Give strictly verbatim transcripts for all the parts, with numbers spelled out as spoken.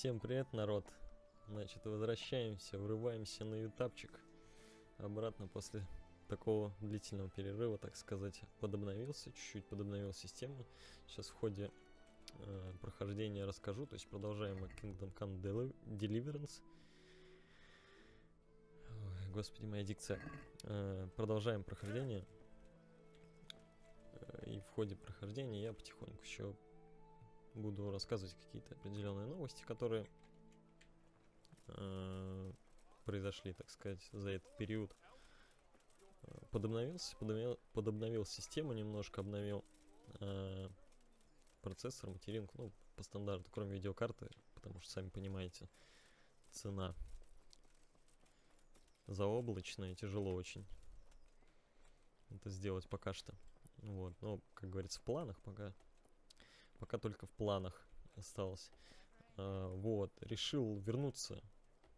Всем привет, народ. Значит, возвращаемся, врываемся на ютапчик. Обратно после такого длительного перерыва, так сказать, подобновился, чуть-чуть подобновил систему. Сейчас в ходе э, прохождения расскажу, то есть продолжаем Kingdom Come Deliverance. Ой, господи, моя дикция. Э, продолжаем прохождение. И в ходе прохождения я потихоньку еще буду рассказывать какие-то определенные новости, которые э, произошли, так сказать, за этот период. Подобновился, подобновил, подобновил систему, немножко обновил э, процессор, материнку, ну, по стандарту, кроме видеокарты, потому что, сами понимаете, цена заоблачная, тяжело очень это сделать пока что. Вот, но, как говорится, в планах пока... Пока только в планах осталось. А, вот, решил вернуться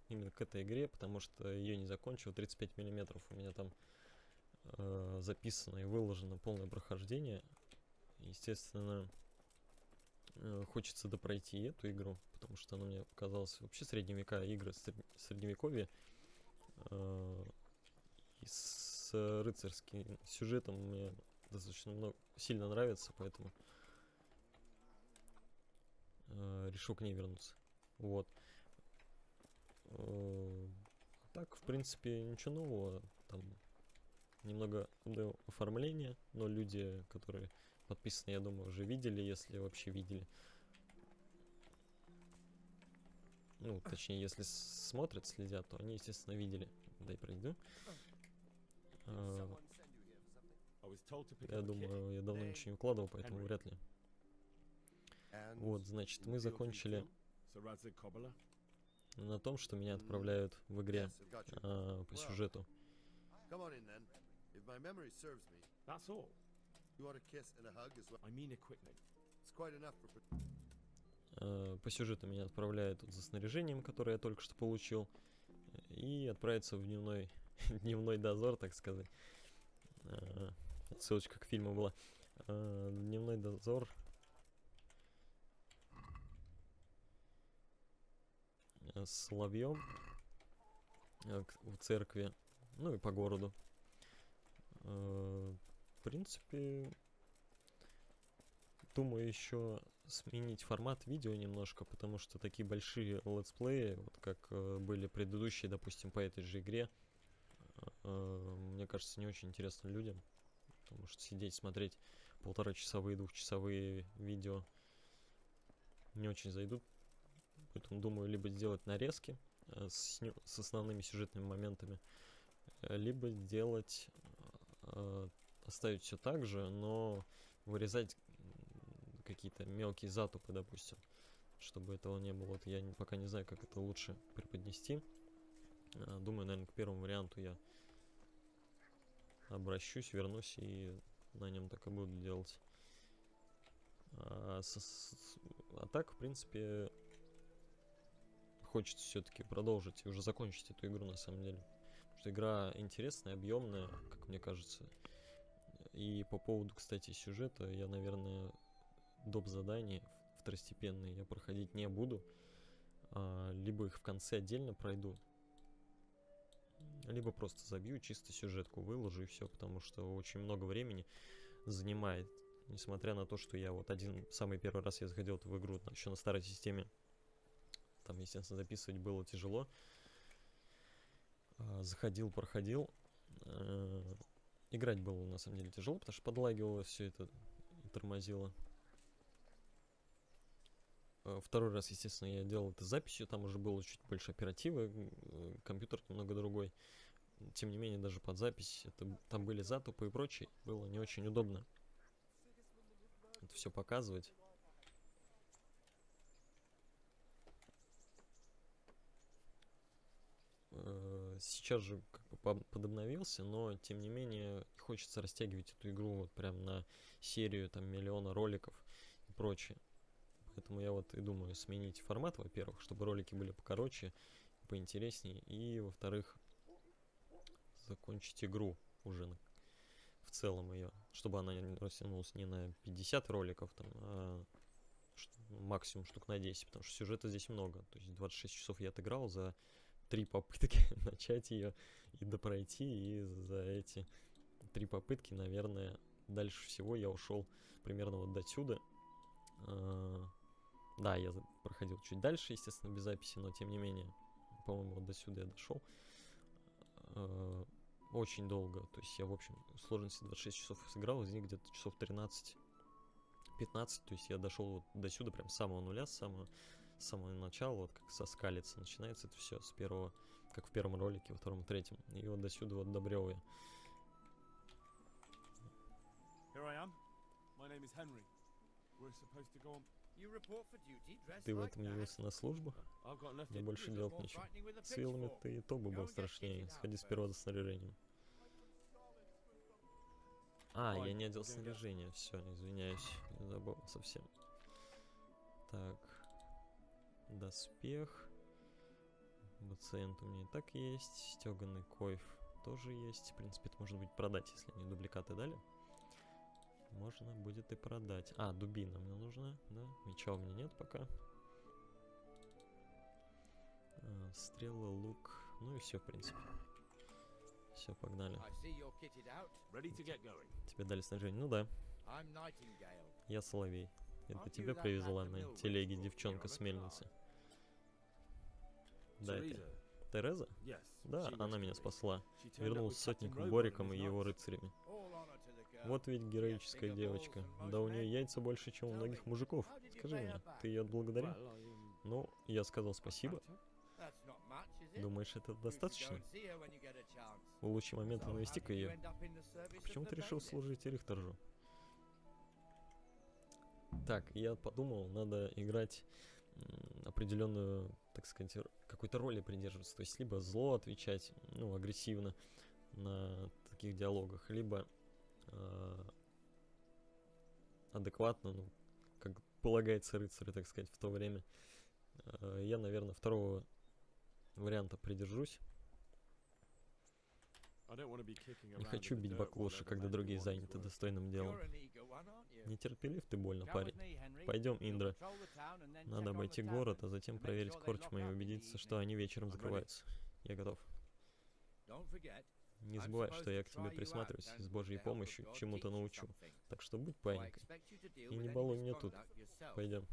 именно к этой игре, потому что ее не закончил. тридцать пять миллиметров у меня там э, записано и выложено полное прохождение. Естественно, э, хочется допройти эту игру, потому что она мне показалась вообще средневека, игры средневековья э, и с рыцарским сюжетом мне достаточно много, сильно нравится, поэтому решил к ней вернуться. Вот. Так, в принципе, ничего нового. Там немного оформления, но люди, которые подписаны, я думаю, уже видели, если вообще видели. Ну, точнее, если смотрят, следят, то они, естественно, видели. Дай пройду. Я думаю, я давно ничего не укладывал, поэтому вряд ли. Вот, значит, мы закончили на том, что меня отправляют в игре э, по сюжету. Э, по сюжету меня отправляют за снаряжением, которое я только что получил, и отправиться в дневной, дневной дозор, так сказать. Э, ссылочка к фильму была. Э, дневной дозор... с Соловьем в церкви, ну и по городу. В принципе, думаю еще сменить формат видео немножко, потому что такие большие летсплеи, вот как были предыдущие, допустим, по этой же игре, мне кажется, не очень интересно людям, потому что сидеть смотреть полуторачасовые, двухчасовые видео не очень зайдут. Поэтому думаю, либо сделать нарезки э, с, с основными сюжетными моментами, либо делать, э, оставить все так же, но вырезать какие-то мелкие затупы, допустим, чтобы этого не было. Вот я не, пока не знаю, как это лучше преподнести. Э, думаю, наверное, к первому варианту я обращусь, вернусь и на нем так и буду делать. А, с, с, а так, в принципе... Хочется все-таки продолжить и уже закончить эту игру, на самом деле. Потому что игра интересная, объемная, как мне кажется. И по поводу, кстати, сюжета, я, наверное, доп. Задания второстепенные я проходить не буду. Либо их в конце отдельно пройду, либо просто забью, чисто сюжетку выложу и все, потому что очень много времени занимает. Несмотря на то, что я вот один, самый первый раз я заходил в игру еще на старой системе. Там, естественно, записывать было тяжело. Заходил, проходил. Играть было, на самом деле, тяжело, потому что подлагивало все это, тормозило. Второй раз, естественно, я делал это записью. Там уже было чуть больше оперативы. Компьютер немного другой. Тем не менее, даже под запись это, там были затупы и прочее. Было не очень удобно это все показывать. Сейчас же как бы подобновился, но тем не менее хочется растягивать эту игру вот прям на серию там миллиона роликов и прочее. Поэтому я вот и думаю сменить формат, во-первых, чтобы ролики были покороче, поинтереснее, и во-вторых, закончить игру уже в целом ее, чтобы она растянулась не на пятьдесят роликов, там, а максимум штук на десять, потому что сюжета здесь много. То есть двадцать шесть часов я отыграл за три попытки начать ее и допройти, и за эти три попытки, наверное, дальше всего я ушел примерно вот до сюда. Да, я проходил чуть дальше, естественно, без записи, но тем не менее, по-моему, вот до сюда я дошел. Очень долго, то есть я, в общем, в сложности двадцать шесть часов сыграл, из них где-то часов тринадцать-пятнадцать, то есть я дошел вот до сюда, прям с самого нуля, с самого, с самого начала, вот как со скалицы начинается это все, с первого, как в первом ролике, во втором, третьем, и вот до сюда вот добрел я. Ты в этом явился на службу? Мне больше делать нечего. С вилами ты и то бы был страшнее. Сходи сперва за снаряжением. А, я не одел снаряжение. Все, извиняюсь. Я забыл совсем. Так. Доспех. Бациент у меня и так есть. Стеганый койф тоже есть. В принципе, это можно будет продать, если не дубликаты дали. Можно будет и продать. А, дубина мне нужна, да? Меча у меня нет пока. А, стрелы, лук. Ну и все, в принципе. Все, погнали. Тебе дали снаряжение? Ну да. Я Соловей. Это тебе привезла на телеге девчонка с мельницы. Да, это Тереза? Да, она меня спасла. Вернулась с сотником Бориком и его рыцарями. Вот ведь героическая девочка. Да у нее яйца больше, чем у многих мужиков. Скажи мне, ты ее отблагодарил? Ну, я сказал спасибо. Думаешь, это достаточно? В лучший момент навести-ка ее. Почему ты решил служить Рихтержу? Так, я подумал, надо играть определенную, так сказать, какой-то роли придерживаться. То есть, либо зло отвечать, ну, агрессивно на таких диалогах, либо адекватно, ну, как полагается рыцарю, так сказать, в то время. Я, наверное, второго варианта придержусь. Не хочу бить баклуши, когда другие заняты достойным делом. Нетерпелив ты больно, парень. Пойдем, Индра. Надо обойти город, а затем проверить корчму и убедиться, что они вечером закрываются. Я готов. Не забывай, что я к тебе присматриваюсь и с Божьей помощью чему-то научу. Так что будь паинькой. И не балуй меня тут. Пойдем.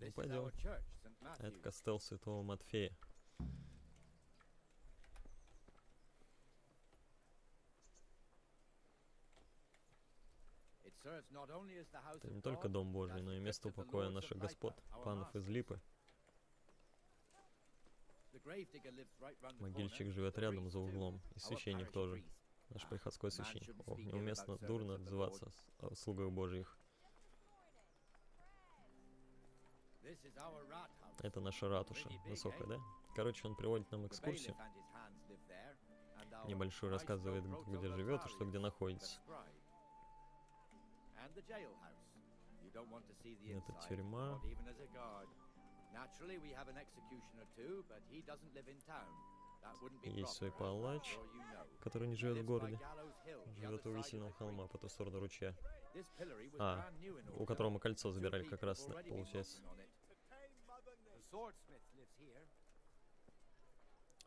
Ну, пойдем. Это костел Святого Матфея. Это не только дом Божий, но и место покоя наших господ, панов из Липы. Могильщик живет рядом за углом, и священник тоже. Наш приходской священник. Ох, неуместно дурно отзываться о слугах Божьих. Это наша ратуша, высокая, да? Короче, он приводит нам экскурсию. Небольшую рассказывает, где живет и что где находится. Это тюрьма. Есть свой палач, который не живет в городе. Он живет у висельного холма по ту сторону ручья. А, у которого кольцо забирали как раз, получается.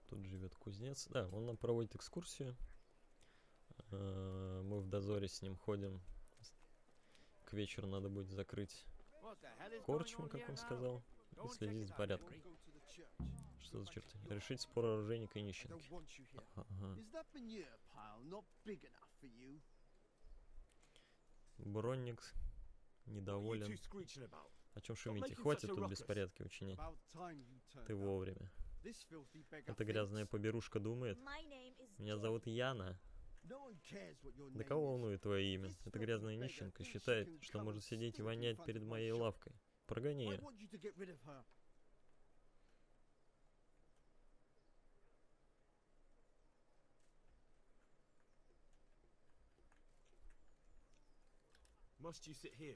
Тут живет кузнец. Да, он нам проводит экскурсию. Мы в дозоре с ним ходим. К вечеру надо будет закрыть корчму, как он сказал, и следить за порядком. Что за черт? Решить спор оружейника и нищенки. Ага. Бронник недоволен. О чем шумите? Хватит тут беспорядки учинять. Ты вовремя. Эта грязная поберушка думает. Меня зовут Яна. Да кого волнует твое имя? Эта грязная нищенка считает, что может сидеть и вонять перед моей лавкой. Прогони ее.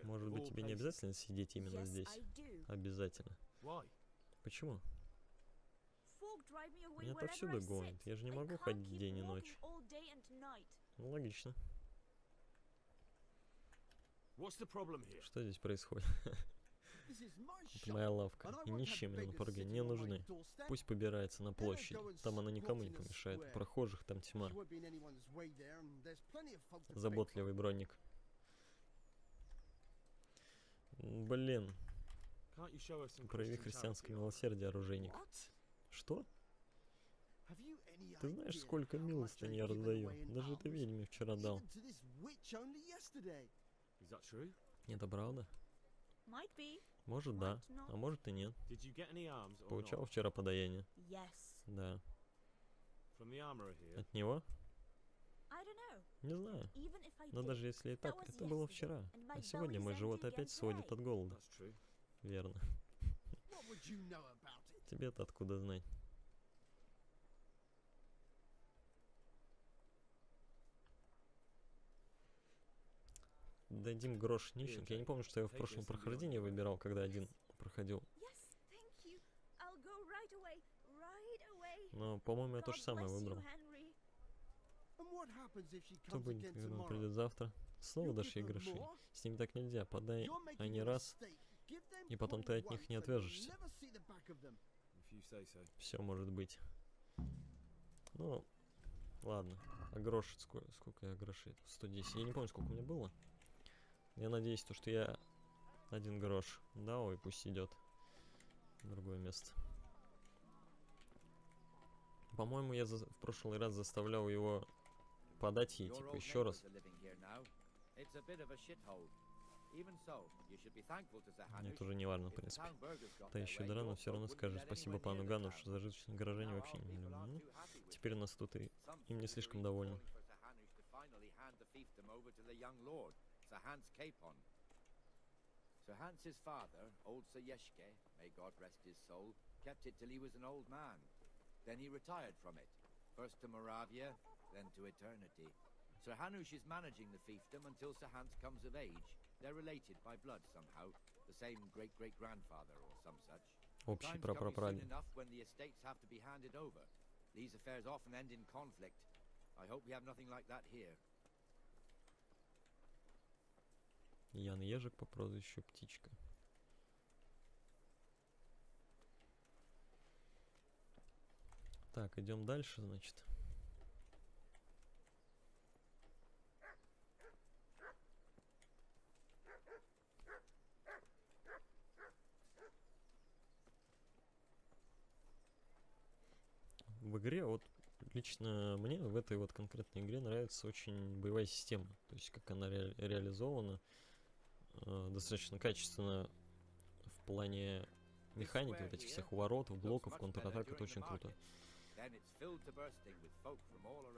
Может быть, тебе не обязательно сидеть именно здесь? Обязательно. Почему? Меня отовсюду гонит. Я же не могу ходить день и ночь. Ну, логично. Что здесь происходит? Это моя лавка. И нищие мне на пороге не нужны. Пусть побирается на площадь. Там она никому не помешает. У прохожих там тьма. Заботливый броник. Блин. Прояви христианское милосердие, оружейник. Что? Ты знаешь, сколько милостынь я раздаю? Даже ты ведьме вчера дал. Это правда? Может, да, а может и нет. Получал вчера подаяние? Да. От него? Не знаю. Но даже если и так, это было вчера. А сегодня мой живот опять сводит от голода. Верно. Тебе-то откуда знать? Дадим грош нищим. Я не помню, что я в прошлом прохождении выбирал, когда один проходил. Но, по-моему, я то же самое выбрал. Что будет, когда он придет завтра? Снова дашь ей гроши. С ним так нельзя. Подай они раз, и потом ты от них не отвяжешься. Все может быть. Ну, ладно. А грош, сколько, сколько я грошей? сто десять. Я не помню, сколько у меня было. Я надеюсь, то, что я один грош дал, и пусть идет в другое место. По-моему, я за... в прошлый раз заставлял его подать ей, типа, еще раз. Мне тоже не важно, в принципе. Та еще дыра, но все равно скажет спасибо пану Гану, что зажиточных горожане вообще не люблю. Теперь нас тут и им не слишком довольны. Sir Hanush is managing the fiefdom until Sir Hans comes of age. They're related by blood somehow, the same great-great-grandfather or some such. Общий прапрапрадед. Enough when the estates have to be handed over. These affairs often end in conflict. I hope we have nothing like that here. Ян Ежик по прозвищу Птичка. Так, идем дальше, значит. В игре, вот лично мне в этой вот конкретной игре нравится очень боевая система, то есть как она ре реализована, э, достаточно качественно в плане механики, вот этих всех уворотов, блоков, контратак, это очень круто.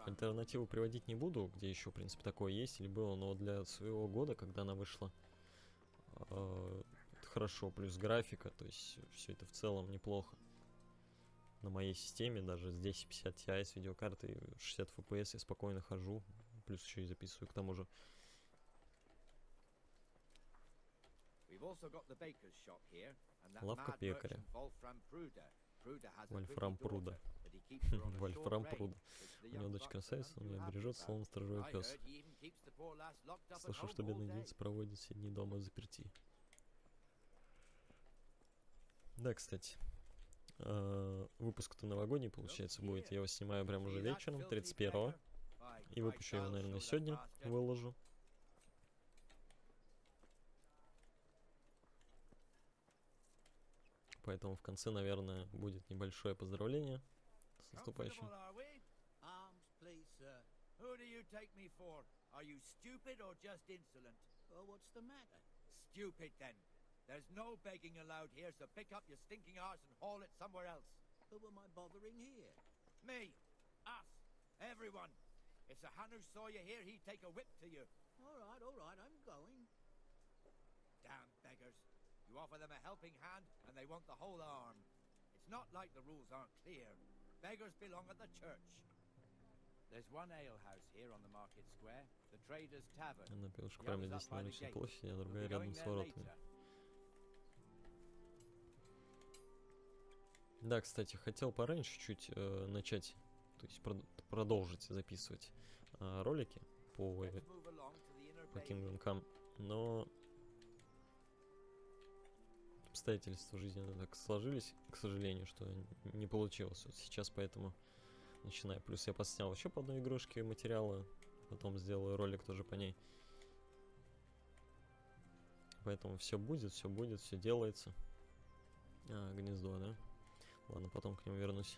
Альтернативу приводить не буду, где еще, в принципе, такое есть или было, но для своего года, когда она вышла, э, хорошо, плюс графика, то есть все это в целом неплохо. На моей системе, даже здесь пятьдесят ти ай с видеокартой, шестьдесят эф пи эс я спокойно хожу, плюс еще и записываю к тому же. Лавка пекаря. Вольфрам Пруда. Вольфрам Пруда. У него дочь красавица, он меня бережет, словно сторожевой пес. Слышал, что бедная девица проводит все дни дома заперти. Да, кстати. Uh, выпуск-то новогодний, получается, будет. Я его снимаю прямо уже вечером, тридцать первого. И выпущу его, наверное, сегодня. Выложу. Поэтому в конце, наверное, будет небольшое поздравление с наступающим. There's no begging allowed here, so pick up your stinking arse and haul it somewhere else. Who am I bothering here? Me, us, everyone. If Sir Hanush saw you here, he'd take a whip to you. All right, all right, I'm going. Damn beggars. You offer them a helping hand, and they want the whole arm. It's not like the rules aren't clear. Beggars belong at the church. There's one alehouse here on the market square, the Trader's Tavern. Она пилушка прямо здесь на рыночной площади, а другая рядом с воротами. Да, кстати, хотел пораньше чуть э, начать, то есть прод продолжить записывать э, ролики. по, по Kingdom Come, но обстоятельства жизненно так сложились, к сожалению, что не получилось. Вот сейчас поэтому начинаю. Плюс я поснял еще по одной игрушке материала, потом сделаю ролик тоже по ней. Поэтому все будет, все будет, все делается. А, гнездо, да? Ладно, потом к нему вернусь.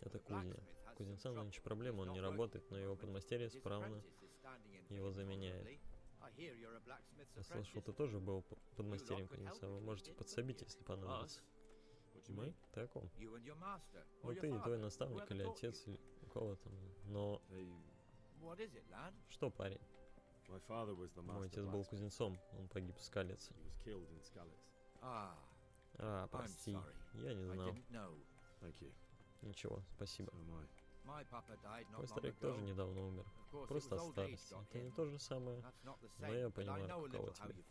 Это кузня. Кузнеца нынче проблема, он не работает, но его подмастерье справно его заменяет. Я слышал, ты тоже был подмастерьем кузнеца. Вы можете подсобить, если понадобится. Мы? Так он. Ну ты и твой наставник, или отец, или у кого там. Но... Что, парень? Мой отец был кузнецом, он погиб в Скалице. А, прости, я не знал. Ничего, спасибо. Мой старик тоже недавно умер. Просто от старости. Это не то же самое, но я понимаю, каково тебе.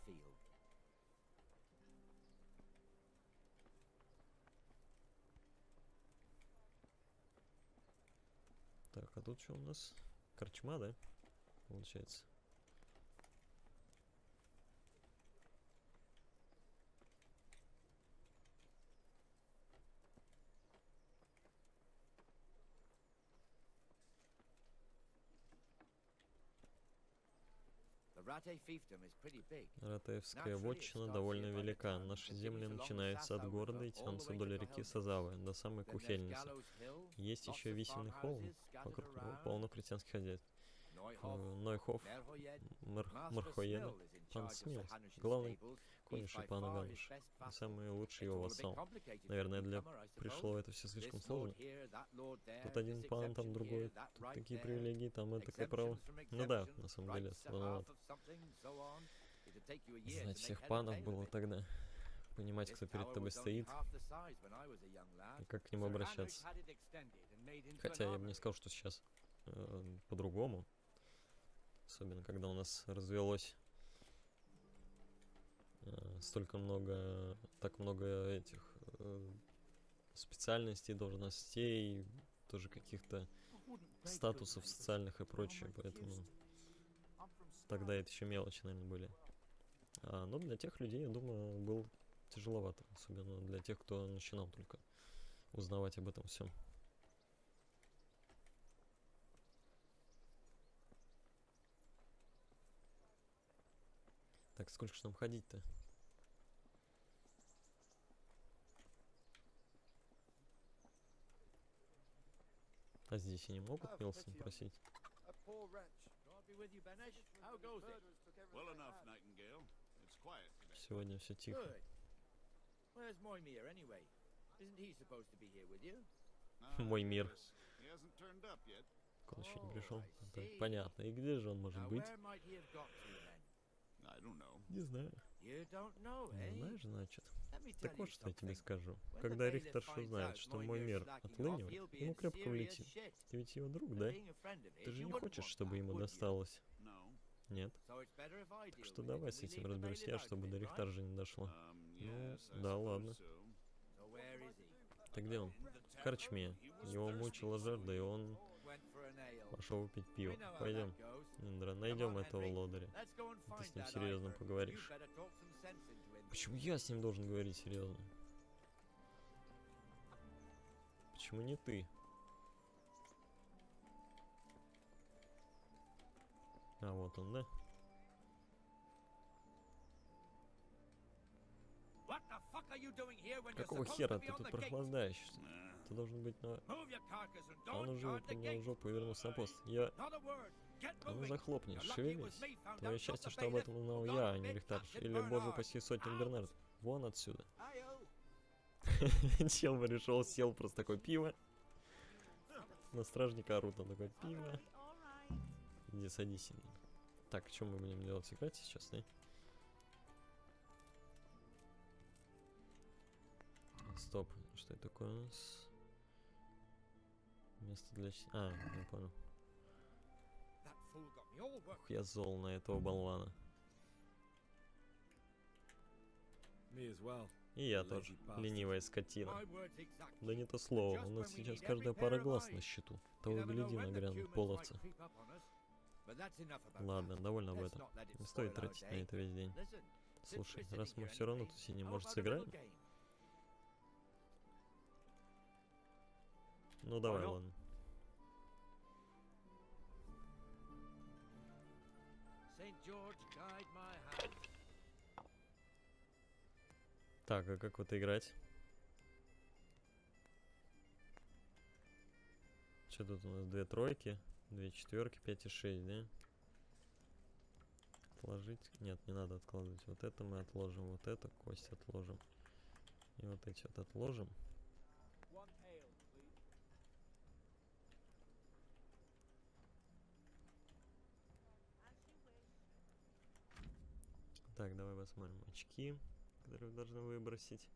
Так, а тут что у нас? Корчма, да? Получается. Ратаевская вотчина довольно велика. Наши земли начинаются от города и тянутся вдоль реки Сазавы до самой Кухельницы. Есть еще висельный холм, вокруг него полно крестьянских хозяйств. Нойхов, Мархоена, Пан Смил, главный конюший Пан Иваныш, и самый лучший его вассал. Наверное, для пришло это все слишком сложно. Тут один пан, там другой, тут такие привилегии, там это такое право. Ну да, на самом деле, сложновато. Знать всех панов было тогда. Понимать, кто перед тобой стоит, и как к ним обращаться. Хотя я бы не сказал, что сейчас э, по-другому. Особенно, когда у нас развелось э, столько много, так много этих э, специальностей, должностей, тоже каких-то статусов социальных и прочее, поэтому тогда это еще мелочи, наверное, были. А, но для тех людей, я думаю, было тяжеловато, особенно для тех, кто начинал только узнавать об этом всем. Так, сколько же нам ходить-то? А здесь и не могут Милсон просить? Сегодня все тихо. Мой мир. Он еще не пришел. Так, понятно. И где же он может быть? Не знаю. Не знаешь, значит. Так вот, что я тебе скажу. Когда Рихтерш узнает, что мой мир отлынивает, ему крепко влетит. Ты ведь его друг, да? Ты же не хочешь, чтобы ему досталось? Нет. Так что давай с этим разберусь я, чтобы до Рихтаржа не дошло. Ну, да, ладно. Так где он? В корчме. Его мучила жажда, и он... пошел выпить пиво. Пойдем, Индра, найдем этого лодыря. Ты с ним серьезно поговоришь. Почему я с ним должен говорить серьезно? Почему не ты? А вот он, да? Какого хера ты тут прохлаждаешься? Ты должен быть на... Он уже поднял жопу и вернулся на пост. Я... А ну захлопни, шевелись. Твое счастье, что об этом узнал я, а не Рихтарш. Или, боже упаси, сотник Бернард. Вон отсюда. Чел бы решил, сел просто такое пиво. На стражника орут, он такое пиво. Иди, садись. Так, что мы будем делать в секрете сейчас, да? Стоп, что это такое у нас? Место для... А, я понял. Ух, я зол на этого болвана. И я тоже, ленивая скотина. Да не то слово, у нас сейчас каждая пара глаз на счету. Того и гляди, нагрянут половцы. Ладно, довольно об этом. Не стоит тратить на это весь день. Слушай, раз мы все равно тусиним, может, сыграем? Ну давай, ладно. Так, а как вот играть? Что тут у нас? Две тройки, две четверки, пять и шесть, да? Отложить? Нет, не надо откладывать. Вот это мы отложим, вот это кость отложим. И вот эти вот отложим. Так, давай посмотрим очки, которые должны выбросить.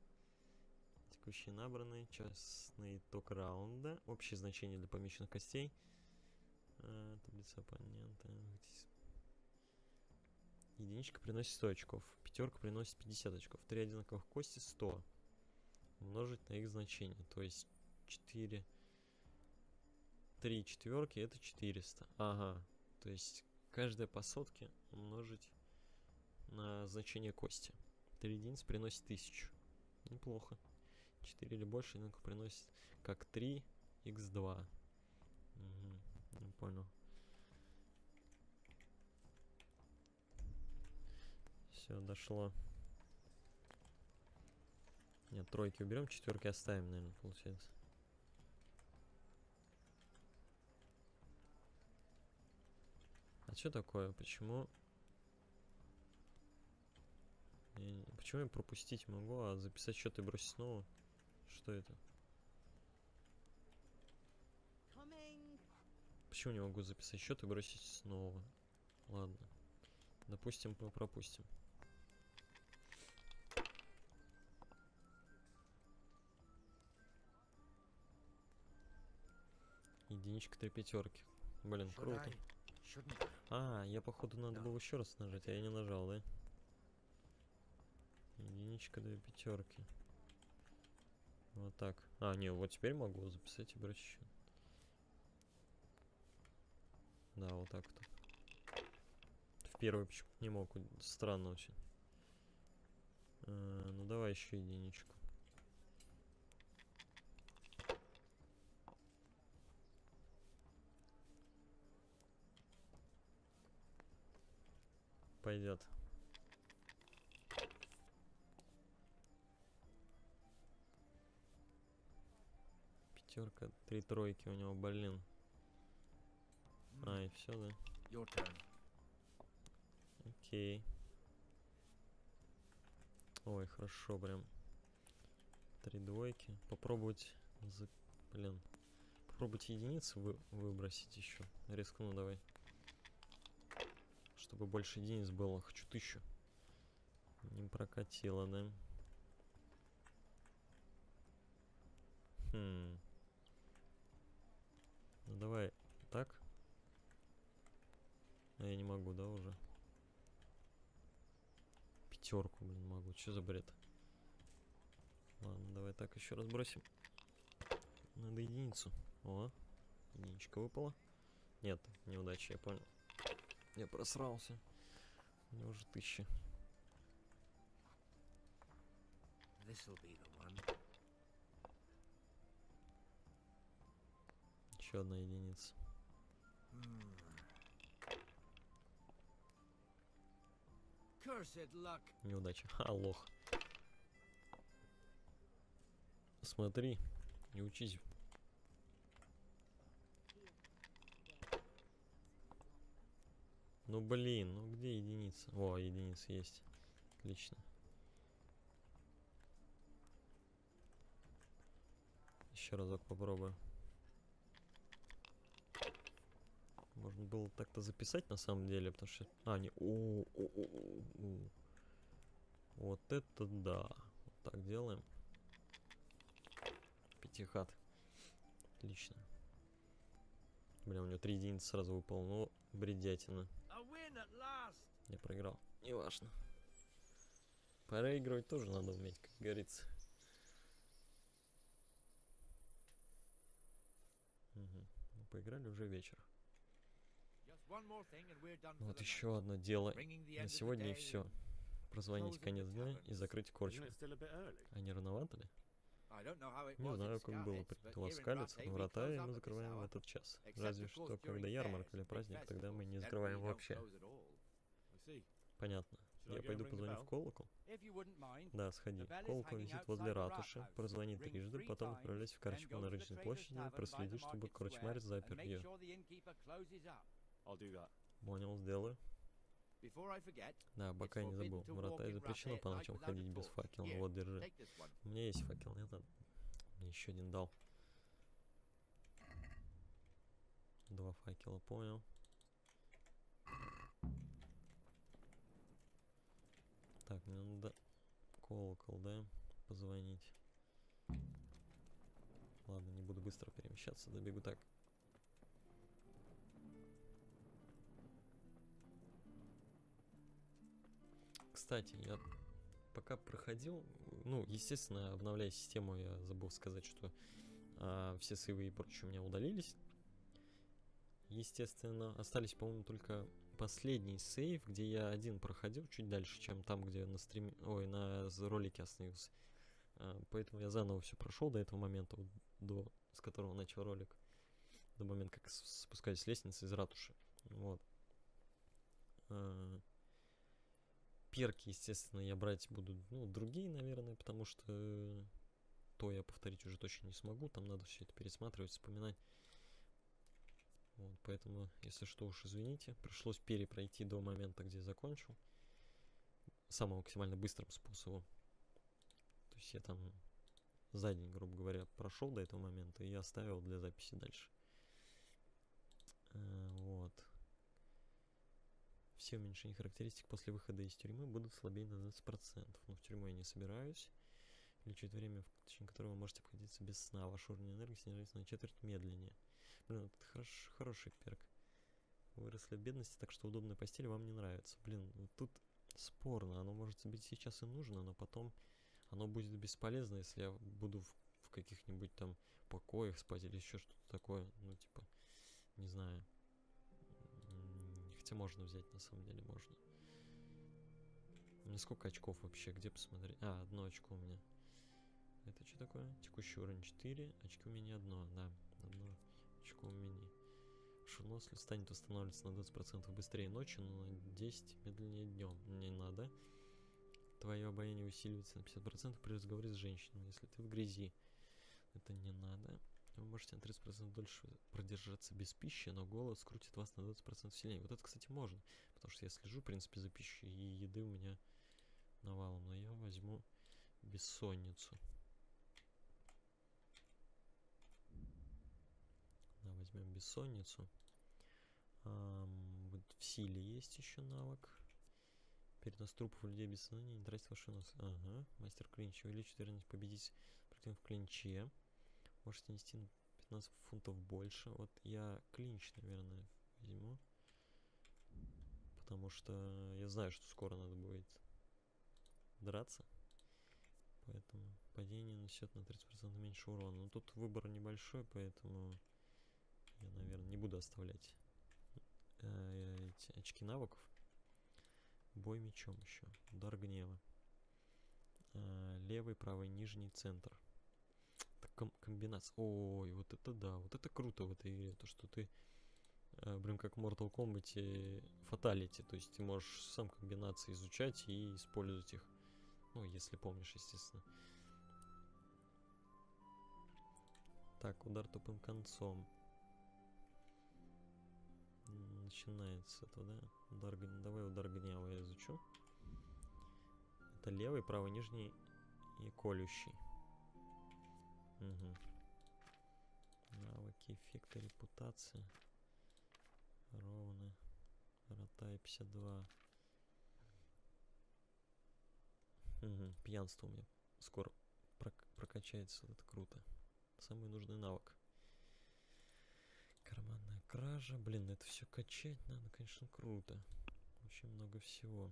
Текущие набранные. Частный итог раунда. Общее значение для помеченных костей. А, таблица оппонента. Единичка приносит сто очков. Пятерка приносит пятьдесят очков. Три одинаковых кости сто. Умножить на их значение. То есть четыре. Три четверки это четыреста. Ага. То есть каждая по сотке умножить на значение кости. три единицы приносит тысячу. Неплохо. четыре или больше одинаково приносит как три икс два. Угу. Не понял. Все, дошло. Нет, тройки уберем, четверки оставим, наверное, получается. А что такое? Почему... Я... Почему я пропустить могу, а записать счет и бросить снова? Что это? Почему не могу записать счет и бросить снова? Ладно. Допустим, мы пропустим. Единичка, три пятерки. Блин, круто. А, я походу надо было еще раз нажать, а я не нажал, да? Единичка, две пятерки. Вот так. А, не, вот теперь могу записать и брать счет. Да, вот так-то. В первый почему-то не мог. Странно очень. А, ну давай еще единичку. Пойдет. Пятерка, три тройки у него, блин. А, и все, да? Окей. Ой, хорошо, прям. Три двойки. Попробовать... За... Блин. Попробовать единицы вы... выбросить еще. Рискну, давай. Чтобы больше единиц было. Хочу тысячу. Не прокатило, да? Хм... Ну давай так. А я не могу, да, уже? Пятерку, блин, могу. Что за бред? Ладно, давай так еще раз бросим. Надо единицу. О, единичка выпала. Нет, неудача, я понял. Я просрался. У меня уже тысяча. Еще одна единица. Неудача. Ха, лох. Смотри и учись. Ну блин, ну где единица? О, единица есть. Отлично. Еще разок попробую. Можно было так-то записать на самом деле, потому что... А, не... О, о, о, о. Вот это да. Вот так делаем. Пятихат. Отлично. Блин, у него три единицы сразу выпало. Ну, бредятина. Я проиграл. Неважно. Проигрывать тоже надо уметь, как говорится. Угу. Мы поиграли уже вечер. Вот еще одно дело. На сегодня и все. Прозвонить конец дня и закрыть корчму. А не рановато ли? Не знаю, как было принято ласкалиться, но Ратая мы закрываем в этот час. Разве что, когда ярмарка или праздник, тогда мы не закрываем вообще. Понятно. Я пойду позвоню в колокол? Да, сходи. Колокол висит возле ратуши, прозвони трижды, потом отправляйся в корчму на рыночной площади и проследи, чтобы корчмарь запер ее. Понял, сделаю. Да, пока я не забыл. В Ратай запрещено по ночам ходить без факела. Вот, держи. У меня есть факел, это... Мне еще один дал. Два факела, понял. Так, мне надо колокол, да, позвонить. Ладно, не буду быстро перемещаться, добегу так. Кстати, я пока проходил, ну, естественно, обновляя систему, я забыл сказать, что а, все сейвы и прочее у меня удалились. Естественно, остались, по-моему, только последний сейв, где я один проходил чуть дальше, чем там, где я на стриме, ой, на ролике остановился. А, поэтому я заново все прошел до этого момента, вот, до, с которого начал ролик, до момента, как спускаюсь с лестницы из ратуши. Вот. А перки, естественно, я брать буду, ну, другие, наверное, потому что то я повторить уже точно не смогу, там надо все это пересматривать, вспоминать. Вот, поэтому, если что, уж извините, пришлось перепройти до момента, где я закончил, самым максимально быстрым способом. То есть я там за день, грубо говоря, прошел до этого момента и оставил для записи дальше. А, вот. Все уменьшения характеристик после выхода из тюрьмы будут слабее на двадцать процентов. Но в тюрьму я не собираюсь. Лечит время, в течение которого вы можете обходиться без сна. Ваш уровень энергии снижается на четверть медленнее. Блин, это хорош, хороший перк. Выросли в бедности, так что удобная постель вам не нравится. Блин, вот тут спорно. Оно может быть сейчас и нужно, но потом оно будет бесполезно, если я буду в, в каких-нибудь там покоях спать или еще что-то такое. Ну, типа, не знаю. Хотя можно взять, на самом деле, можно. У меня сколько очков вообще? Где посмотреть? А, одно очко у меня. Это что такое? Текущий уровень четыре. Очки у меня не одно, да. Одно очко у меня. Шурнослив станет восстанавливаться на двадцать процентов быстрее ночью, но на десять процентов медленнее днем. Не надо. Твое обаяние усиливается на пятьдесят процентов при разговоре с женщиной, если ты в грязи. Это не надо. Вы можете на тридцать процентов дольше продержаться без пищи, но голод скрутит вас на двадцать процентов сильнее. Вот это, кстати, можно, потому что я слежу, в принципе, за пищей, и еды у меня навалом. Но я возьму бессонницу. Да, возьмем бессонницу. Эм, вот в силе есть еще навык. Перенос трупов людей без сознания не тратит ваши носы. Ага, мастер клинча. Увеличить вероятность победить против в клинче. Можете нести на пятнадцать фунтов больше. Вот я клинч, наверное, возьму. Потому что я знаю, что скоро надо будет драться. Поэтому падение нанесет на тридцать процентов меньше урона. Но тут выбор небольшой, поэтому я, наверное, не буду оставлять э, эти очки навыков. Бой мечом еще. Удар гнева. Э, левый, правый, нижний, центр. Ком комбинация. Ой, вот это да, вот это круто в этой игре, то что ты, э, блин, как в Mortal Kombat фаталити, то есть ты можешь сам комбинации изучать и использовать их, ну, если помнишь, естественно. Так, удар тупым концом. Начинается это, да? Удар, давай удар гнева я изучу. Это левый, правый, нижний и колющий. Угу. Навыки, эффекты, репутация. Ровно. Ратай пятьдесят два. Угу. Пьянство у меня скоро прок прокачается. Это круто. Самый нужный навык. Карманная кража. Блин, это все качать надо, конечно, круто. Очень много всего.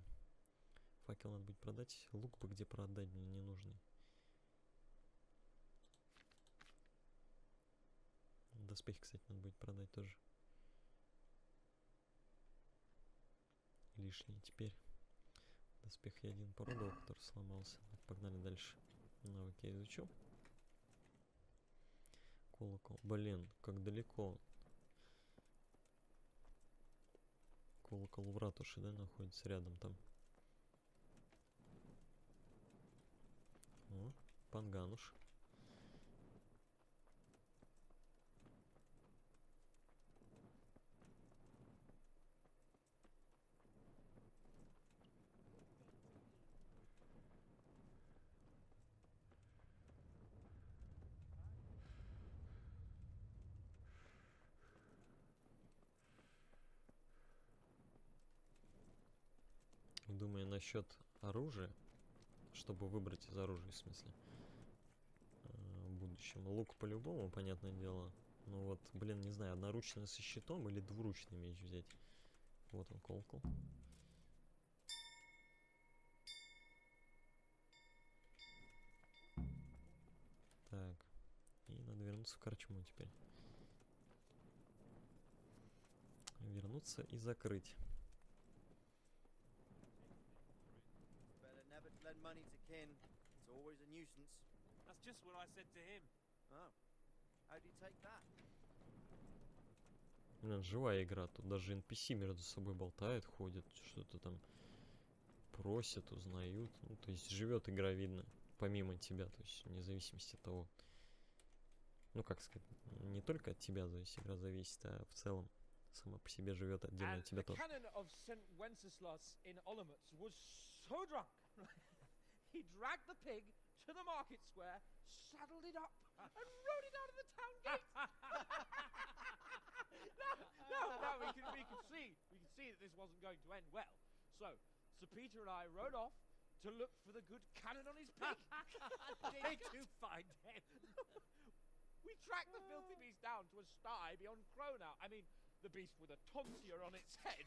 факел надо будет продать. Лук бы где продать, мне ненужный. Доспехи, кстати, надо будет продать тоже. Лишний теперь. Доспех я один порубал, который сломался. Погнали дальше. Навыки я изучил. Колокол. Блин, как далеко. Колокол в ратуши, да, находится рядом там. О, пангануш. Думаю, насчет оружия, чтобы выбрать из оружия, в смысле, в будущем. Лук по-любому, понятное дело. Ну вот, блин, не знаю, одноручный со щитом или двуручный меч взять. Вот он, колокол. Так, и надо вернуться в корчму теперь. Вернуться и закрыть. Lend money to Ken. It's always a nuisance. That's just what I said to him. Oh, how do you take that? Блин, живая игра, тут даже эн пи си между собой болтают, ходят, что-то там просят, узнают. Ну, то есть живет игра, видно, помимо тебя, то есть вне зависимости от того. Ну, как сказать, не только от тебя, то есть игра зависит, а в целом сама по себе живет отдельно от тебя тоже. He dragged the pig to the market square, saddled it up, and rode it out of the town gate. no, no, no, we can, we can see, we can see that this wasn't going to end well. So, Sir Peter and I rode off to look for the good cannon on his pig. They do find him. We tracked the filthy beast down to a sty beyond Cronau. I mean, the beast with a tonsure on its head.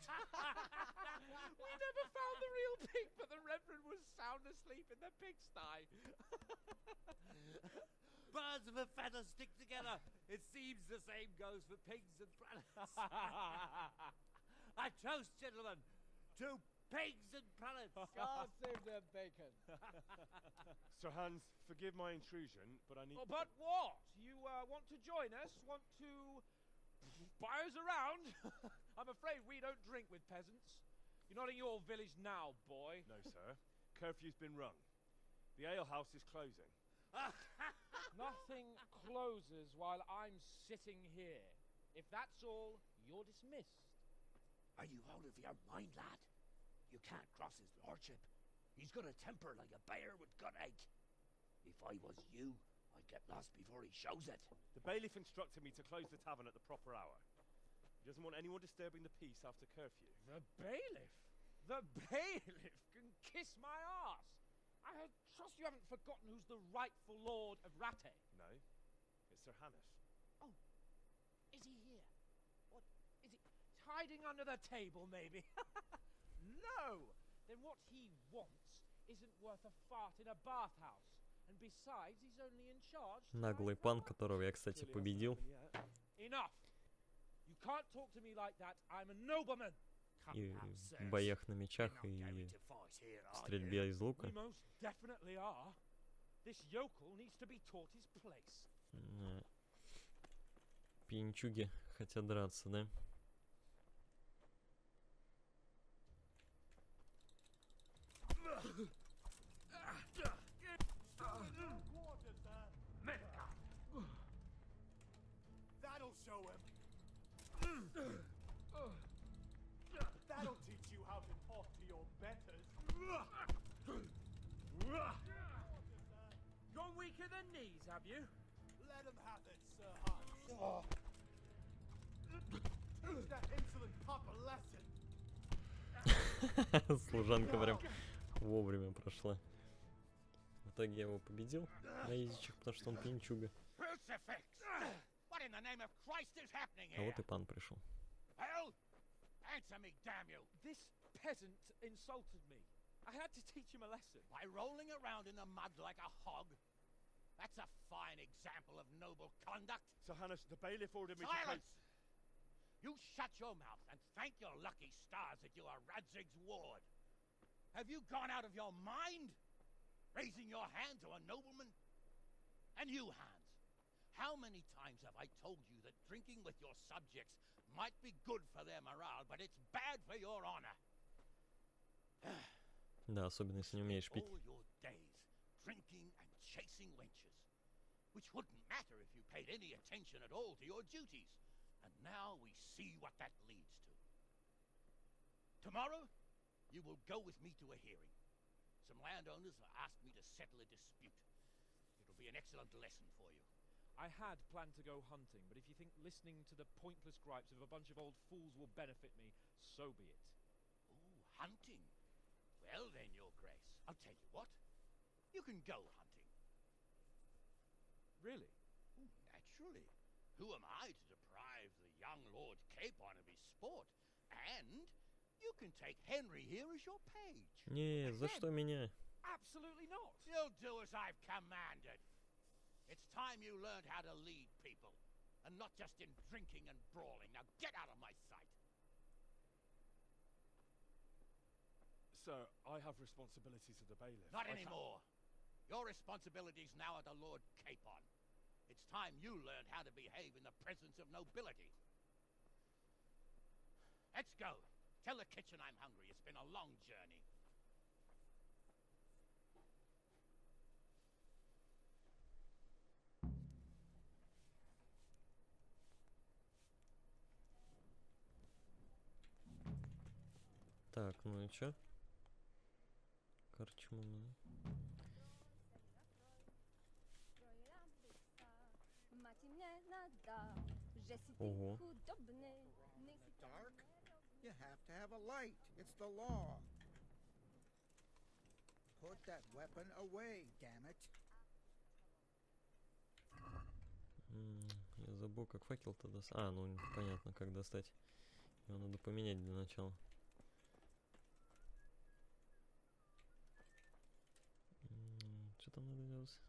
We never found the real pig, but the reverend was sound asleep in the pigsty. Birds of a feather stick together. It seems the same goes for pigs and planets. I toast, gentlemen, to pigs and planets. God save their bacon. Sir Hans, forgive my intrusion, but I need... Oh, but what? You uh, want to join us? Want to... Buy us around? I'm afraid we don't drink with peasants. You're not in your village now, boy. No, sir. Curfew's been rung. The alehouse is closing. Nothing closes while I'm sitting here. If that's all, you're dismissed. Are you out of your mind, lad? You can't cross his lordship. He's got a temper like a bear with gut ache. If I was you... I'd get lost before he shows it. The bailiff instructed me to close the tavern at the proper hour. He doesn't want anyone disturbing the peace after curfew. The bailiff? The bailiff can kiss my ass. I trust you haven't forgotten who's the rightful lord of Ratai. No, it's Sir Hannes. Oh, is he here? What, is he hiding under the table, maybe? No, then what he wants isn't worth a fart in a bathhouse. Наглый пан, которого я, кстати, победил. И в боях на мечах, и в стрельбе из лука. Пьянчуги хотят драться, да? That'll show him. That'll teach you how to talk to your betters. You're weaker than knees, have you? Let him have it, Sir Hans. Teach that insolent cop a lesson. Служанка прям вовремя прошла. В итоге я его победил на язычах, потому что он пьянчуга. А вот и пан пришел. I had to teach him a lesson. By rolling around in the mud like a hog? That's a fine example of noble conduct. Sir Hannes, the bailiff ordered me to place... You shut your mouth and thank your lucky stars that you are Radzig's ward. Have you gone out of your mind? Raising your hand to a nobleman? And you, Hans, how many times have I told you that drinking with your subjects might be good for their morale, but it's bad for your honor? Да, особенно если не умеешь пить. All your days drinking and chasing wenches, which wouldn't matter if you paid any attention at all to your duties. And now we see what that leads to. Tomorrow, you will go with me to a hearing. Some landowners have asked me to settle a dispute. It'll be an excellent lesson for you. I had planned to go hunting, but if you think listening to the pointless gripes of a bunch of old fools will benefit me, so be it. Oh, hunting? Well then, Your Grace, I'll tell you what. You can go hunting. Really? Oh, naturally. Who am I to deprive the young Lord Capon of his sport? And you can take Henry here as your page. Не, за что меня? Absolutely not. You'll do as I've commanded. It's time you learned how to lead people, and not just in drinking and brawling. Now get out of my sight. Sir, I have responsibilities of the bailiff. Not anymore. Your responsibilities now are the Lord Capon. It's time you learned how to behave in the presence of nobility. Let's go. Tell the kitchen I'm hungry. It's been a long journey. Так, ну и чё? Корчму мы. Ого. Я забыл, как факел-то достать. А, ну понятно, как достать. Его надо поменять для начала. Что там надо делать?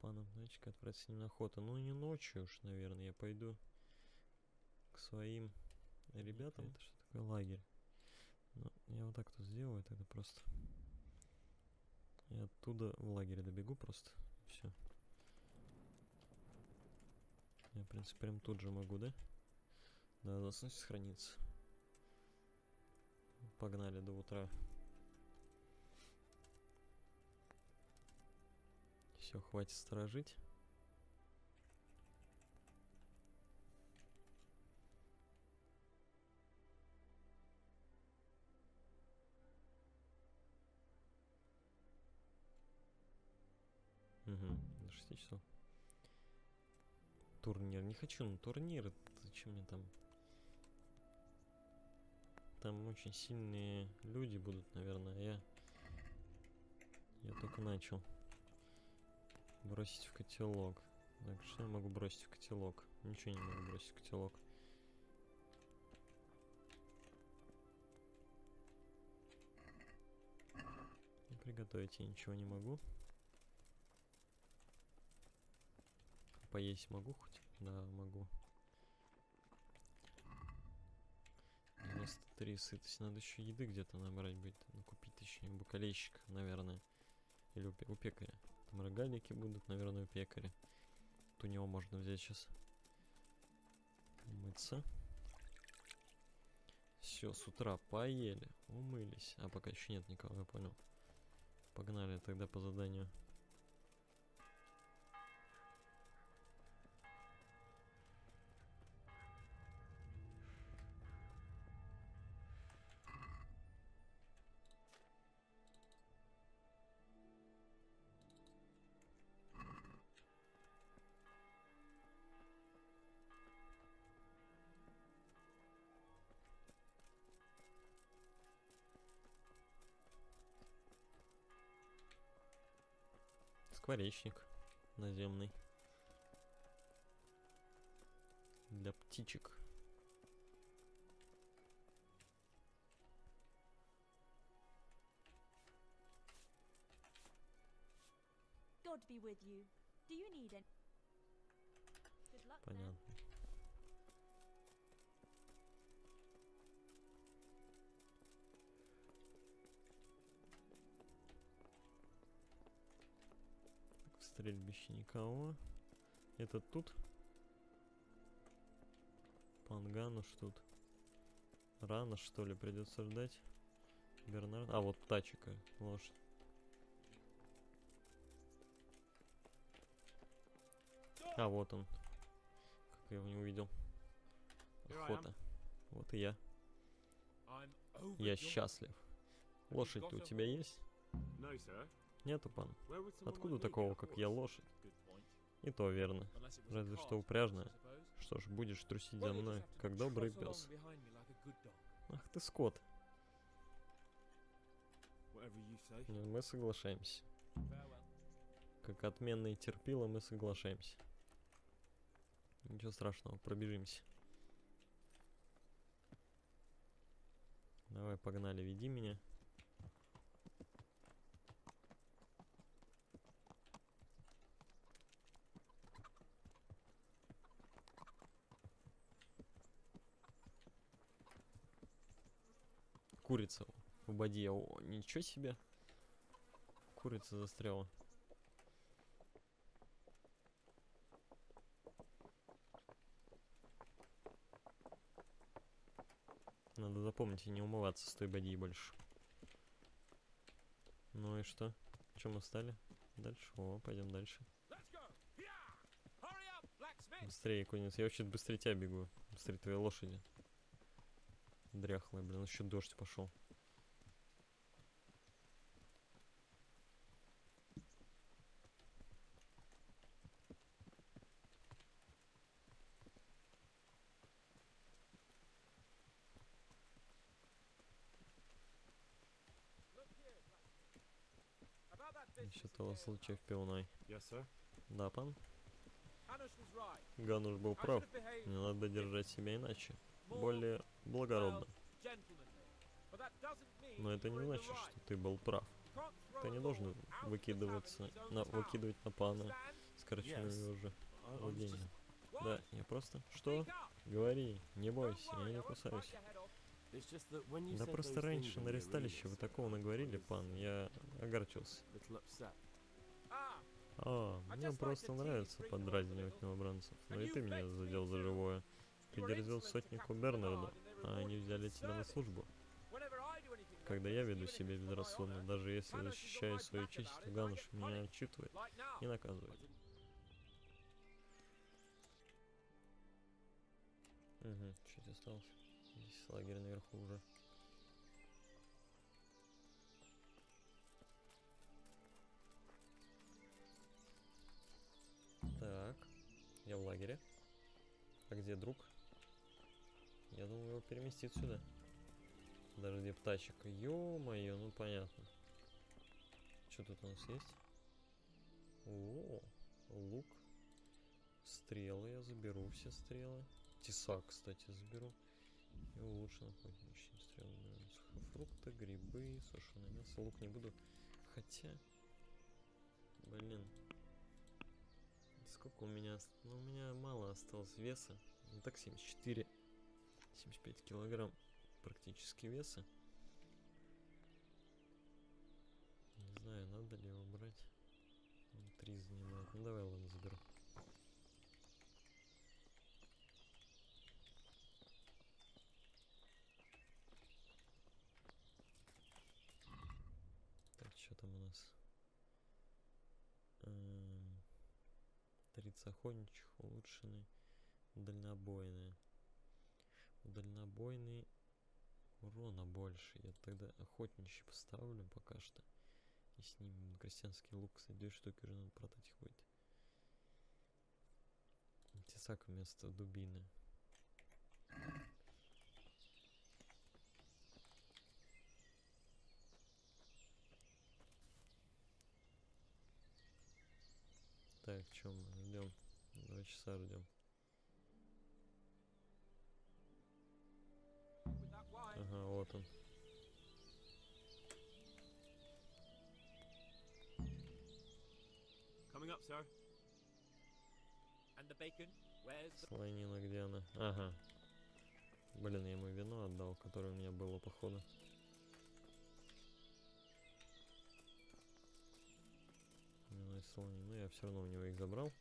Паном Птачек отправиться с ним на охоту. Ну не ночью уж, наверное, я пойду к своим ребятам. Okay. Это что такое лагерь? Ну, я вот так тут сделаю, тогда просто. Я оттуда в лагере добегу просто. Все. Я, в принципе, прям тут же могу, да? Да, должно сохраниться. Погнали до утра. Все, хватит сторожить. Угу, до шести часов. Турнир. Не хочу на турнир. Зачем мне там? Там очень сильные люди будут, наверное. Я, я только начал. Бросить в котелок. Так, что я могу бросить в котелок? Ничего не могу бросить в котелок. И приготовить я ничего не могу. Поесть могу хоть? Да, могу. девяносто три сытости. Надо еще еды где-то набрать будет. Ну, купить, точнее, букалейщик, наверное. Или у, у пекаря. Там рогалики будут, наверное, у пекаря. Вот у него можно взять сейчас. Умыться. Все, с утра поели. Умылись. А пока еще нет никого, я понял. Погнали тогда по заданию. Скворечник наземный для птичек. Понятно. Так, в стрельбище никого. Это тут? Пангану ж тут. Рано что ли придется ждать? Бернард. А вот Птачека, лошадь. А вот он. Как я его не увидел. Охота. Вот и я. Я счастлив. Лошадь у тебя есть? Нету, пан. Откуда такого, как я, лошадь? И то верно. Разве что упряжная. Что ж, будешь трусить за мной, как добрый пес. Ах ты, скот. Мы соглашаемся. Как отменные терпила, мы соглашаемся. Ничего страшного, пробежимся. Давай, погнали, веди меня. Курица в бадье. О, ничего себе. Курица застряла. Надо запомнить и не умываться с той бадьи больше. Ну и что? Чем мы стали? Дальше. О, пойдем дальше. Быстрее, конец. Я вообще быстрее тебя бегу. Быстрее твоей лошади. Дряхлый, блин, еще дождь пошел. Еще того случая в пивной. Yes, да, пан? Гануш был прав. Не надо держать себя иначе. Более благородно. Но это не значит, что ты был прав. Ты не должен выкидываться, на, выкидывать на пана скороченные уже владения. Да, я просто... Что? Говори, не бойся, я не кусаюсь. Да просто раньше на ресталище вы такого наговорили, пан, я огорчился. А, мне просто нравится подразнивать новобранцев, но и ты меня задел за живое. Ты дерзил сотнику Бернарду, а они взяли тебя на службу. Когда я веду себя безрассудно, даже если защищаю свою честь, то Гануш меня отчитывает и наказывает. Угу, чуть осталось. Здесь лагерь наверху уже. Так, я в лагере. А где друг? Я думал его переместить сюда. Даже где Птачек. Ё-моё, ну понятно. Что тут у нас есть? О, лук. Стрелы я заберу, все стрелы. Тесак, кстати, заберу. И улучшено охотничьим стрелам. Сухофрукты, грибы, сушеное мясо. Лук не буду. Хотя... Блин. Сколько у меня... Ну, у меня мало осталось веса. Ну, так, семьдесят четыре, семьдесят пять килограмм практически веса. Не знаю, надо ли его брать. Он три занимает. Ну, давай, ладно, заберу. Так, что там у нас? Эм... тридцать охотничьих, улучшенный, дальнобойные. Дальнобойный урона больше. Я тогда охотничьи поставлю пока что. И с ним крестьянский лук, кстати, две штуки уже надо продать, их будет. Тесак вместо дубины. Так, что мы ждем? Два часа ждем. Ага, вот он. Слонина, где она? Ага. Блин, я ему вино отдал, которое у меня было, походу. Слонина, но я все равно у него их забрал.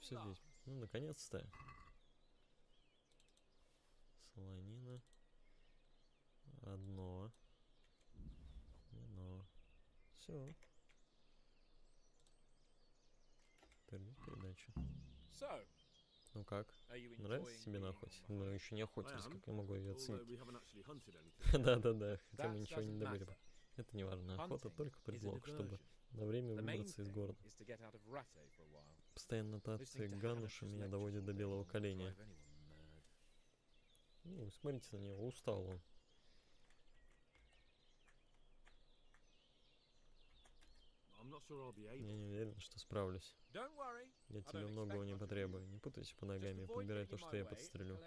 Все здесь. Ну, наконец-то. Солонина. Одно. Вино. Все. Вернись передачу. So, ну как? Нравится тебе на охоте? Мы еще не охотились, как я могу ее оценить. Да-да-да, хотя мы ничего не добыли. Это не важно. Охота только предлог, чтобы на время выбраться из города. Постоянно нотации Гануша меня доводит до белого коленя. Ну, смотрите на него, устал он. Я не уверен, что справлюсь. Я тебе многого не потребую. Не путайся по ногами, подбирай то, что я подстрелю.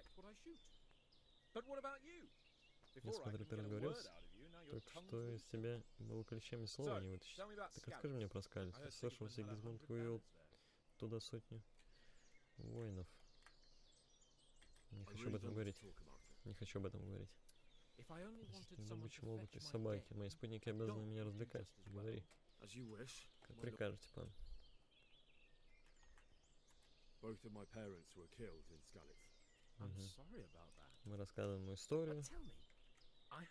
Я смотрю, ты разговорился. Только что из тебя было клещами слова не вытащить. Так расскажи мне про Скальд. Я слышал, Сигизмунд вывел туда сотню воинов. Не хочу об этом говорить. Не хочу об этом говорить. Почему бы ты собаки? Мои спутники обязаны меня развлекать. Говори. Как прикажете, пан. Угу. Мы рассказываем мою историю,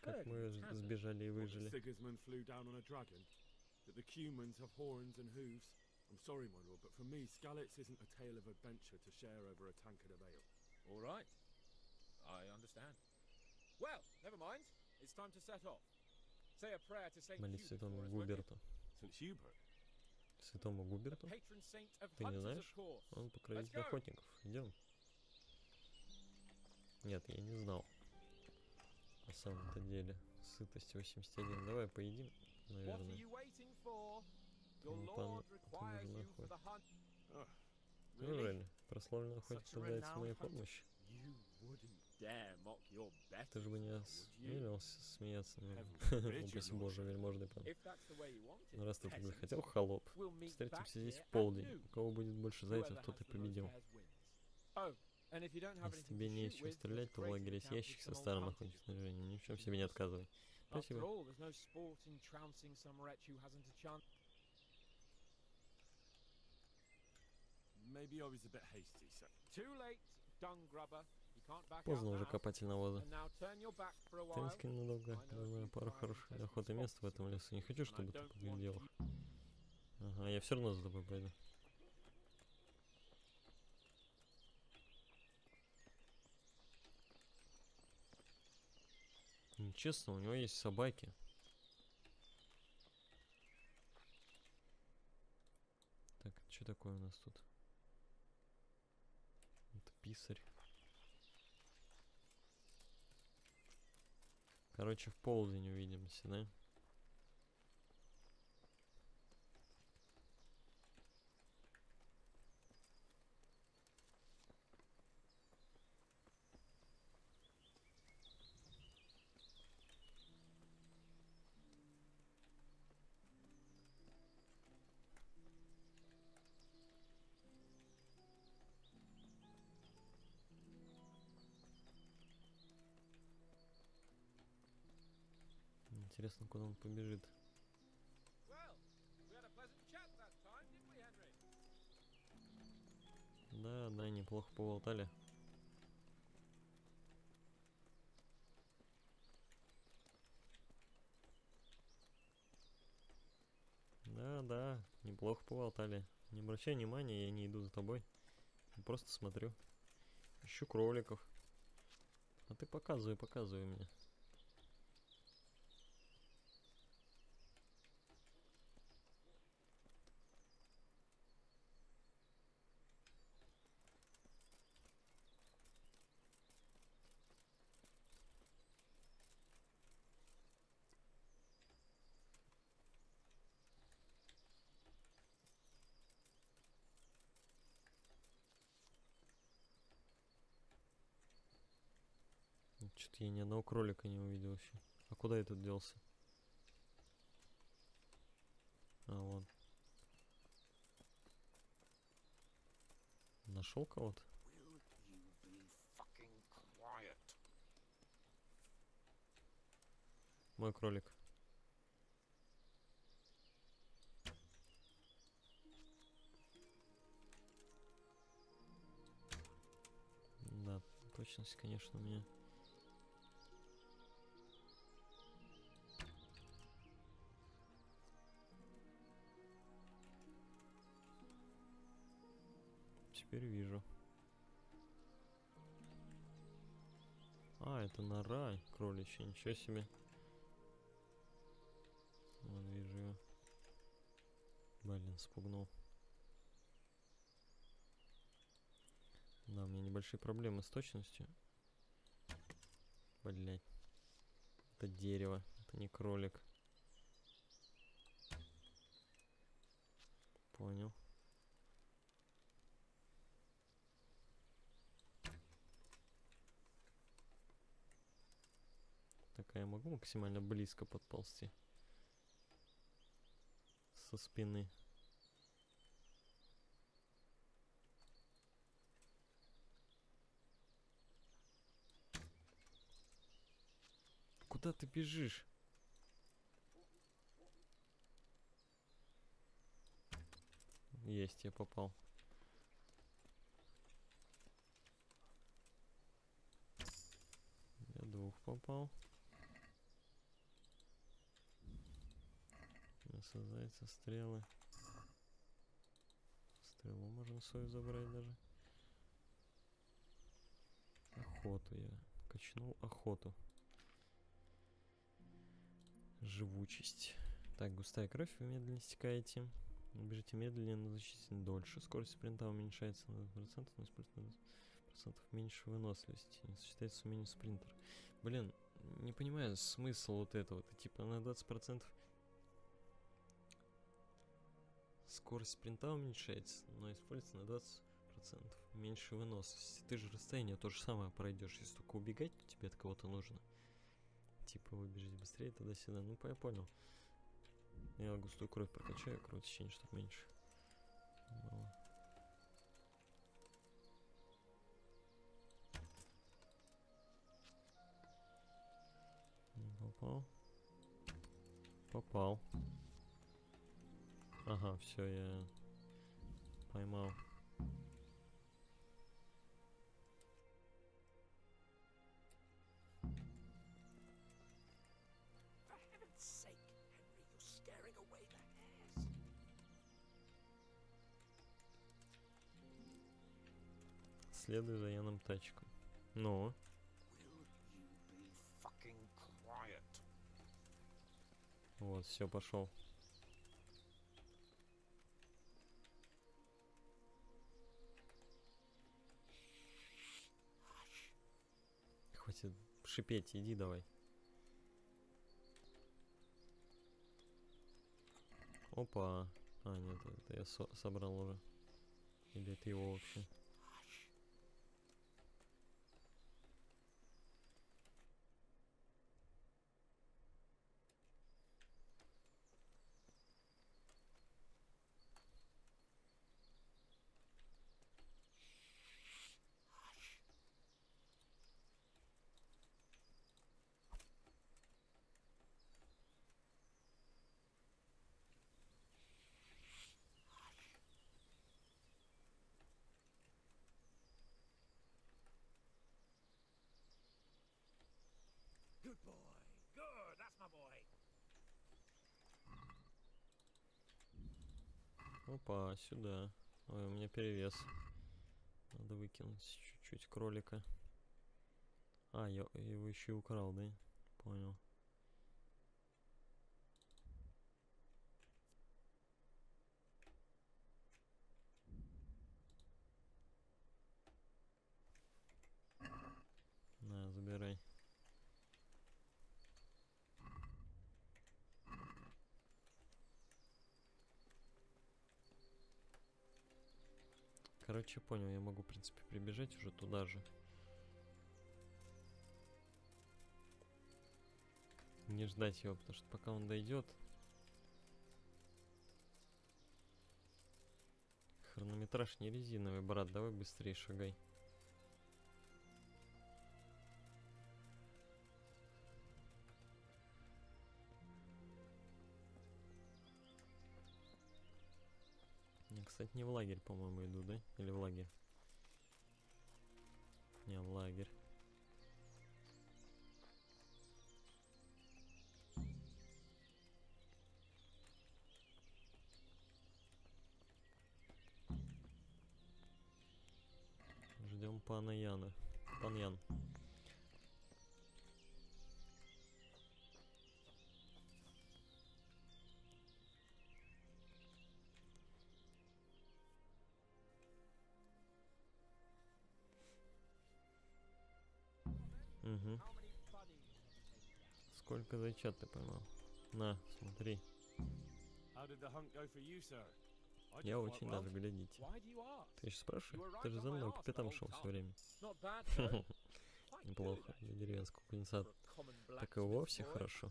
как мы сбежали и выжили. Молись святому Губерту. Святому Губерту? Ты не знаешь? Он покровитель охотников. Идем. Нет, я не знал. На самом-то деле. Сытость восемьдесят один. Давай поедим, наверное. Неужели? Прославленный охотник нуждается в моей помощи? Ты же бы не осмелился смеяться на меня. Упаси боже, вельможный пан. Но раз ты бы хотел, холоп, встретимся здесь в полдень. У кого будет больше зайцев, тот и победил. Если тебе не из чего стрелять, то в лагере есть ящик со старым охотничьим снаряжением. Ни в чем себе не отказывай. Спасибо. Поздно уже копатель навоза. Ты не скинь надолго. Я знаю пару хороших охот и мест в этом лесу. Не хочу, чтобы ты подглядел. Ага, я все равно за тобой пойду. Нечестно, у него есть собаки. Так, что такое у нас тут? Это писарь. Короче, в полдень увидимся, да? Интересно, куда он побежит. Да, да, неплохо поболтали. Да, да, неплохо поболтали. Не обращай внимания, я не иду за тобой. Я просто смотрю. Ищу кроликов. А ты показывай, показывай мне. Что-то я ни одного кролика не увидел еще. А куда этот делся? нашел кого-то. Мой кролик. Да, точность, конечно, у меня. Теперь вижу. А, это нора кроличья, ничего себе. Вон, вижу ее. Блин, спугнул. Да, у меня небольшие проблемы с точностью. Блять. Это дерево, это не кролик. Понял. Так, а я могу максимально близко подползти? Со спины. Куда ты бежишь? Есть, я попал. Я двух попал. Мясо зайца, стрелы. Стрелу можно свою забрать даже. Охоту я. Качнул охоту. Живучесть. Так, густая кровь, вы медленно стекаете. Бежите медленнее, но значительно дольше. Скорость спринта уменьшается на двадцать процентов, но используется процентов меньше выносливости. Не сочетается с умением спринтера. Блин, не понимаю смысл вот этого. Ты типа на двадцать процентов... Скорость спринта уменьшается, но используется на двадцать процентов меньше выносливости. Ты же расстояние то же самое пройдешь. Если только убегать, то тебе от кого-то нужно. Типа выбежать быстрее туда-сюда. Ну, я понял. Я густую кровь прокачаю, кровотечение, чтобы меньше. Но... Не попал. Попал. Ага, все, я поймал. Следуй за Яном Птачиком. Ну. Вот, все, пошел. Хватит шипеть, иди давай. Опа. А, нет, это я со собрал уже. Или это его вообще? Опа, сюда. Ой, у меня перевес. Надо выкинуть чуть-чуть кролика. А, я его еще и украл, да? Понял. На, забирай. Короче, понял, я могу, в принципе, прибежать уже туда же. Не ждать его, потому что пока он дойдет, хронометраж страшнее резиновый, брат, давай быстрее шагай. Я, кстати, не в лагерь, по-моему, иду, да? Или в лагерь? Не, в лагерь. Ждем пана Яна. Пан Ян. Угу. Сколько зайчат ты поймал? На, смотри. Я очень даже глядеть. Ты же спрашиваешь? Ты же за мной, ты там шел все время. Неплохо, я деревенскую конденсат. Так и вовсе хорошо.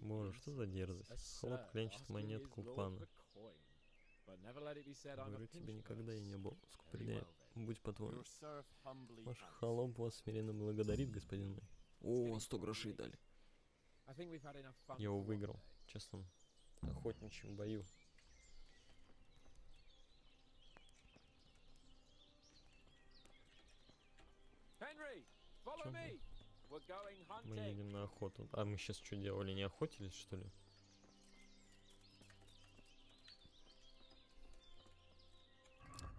Боже, что за дерзость. Хлоп клянчит монетку пана. Говорю тебе, никогда я не был скупленнее. Будь по-твоему. Ваш холоп вас смиренно благодарит, господин мой. О, сто грошей дали. Я его выиграл, честно. Охотничьим бою. Чем? Мы едем на охоту. А мы сейчас что делали? Не охотились, что ли?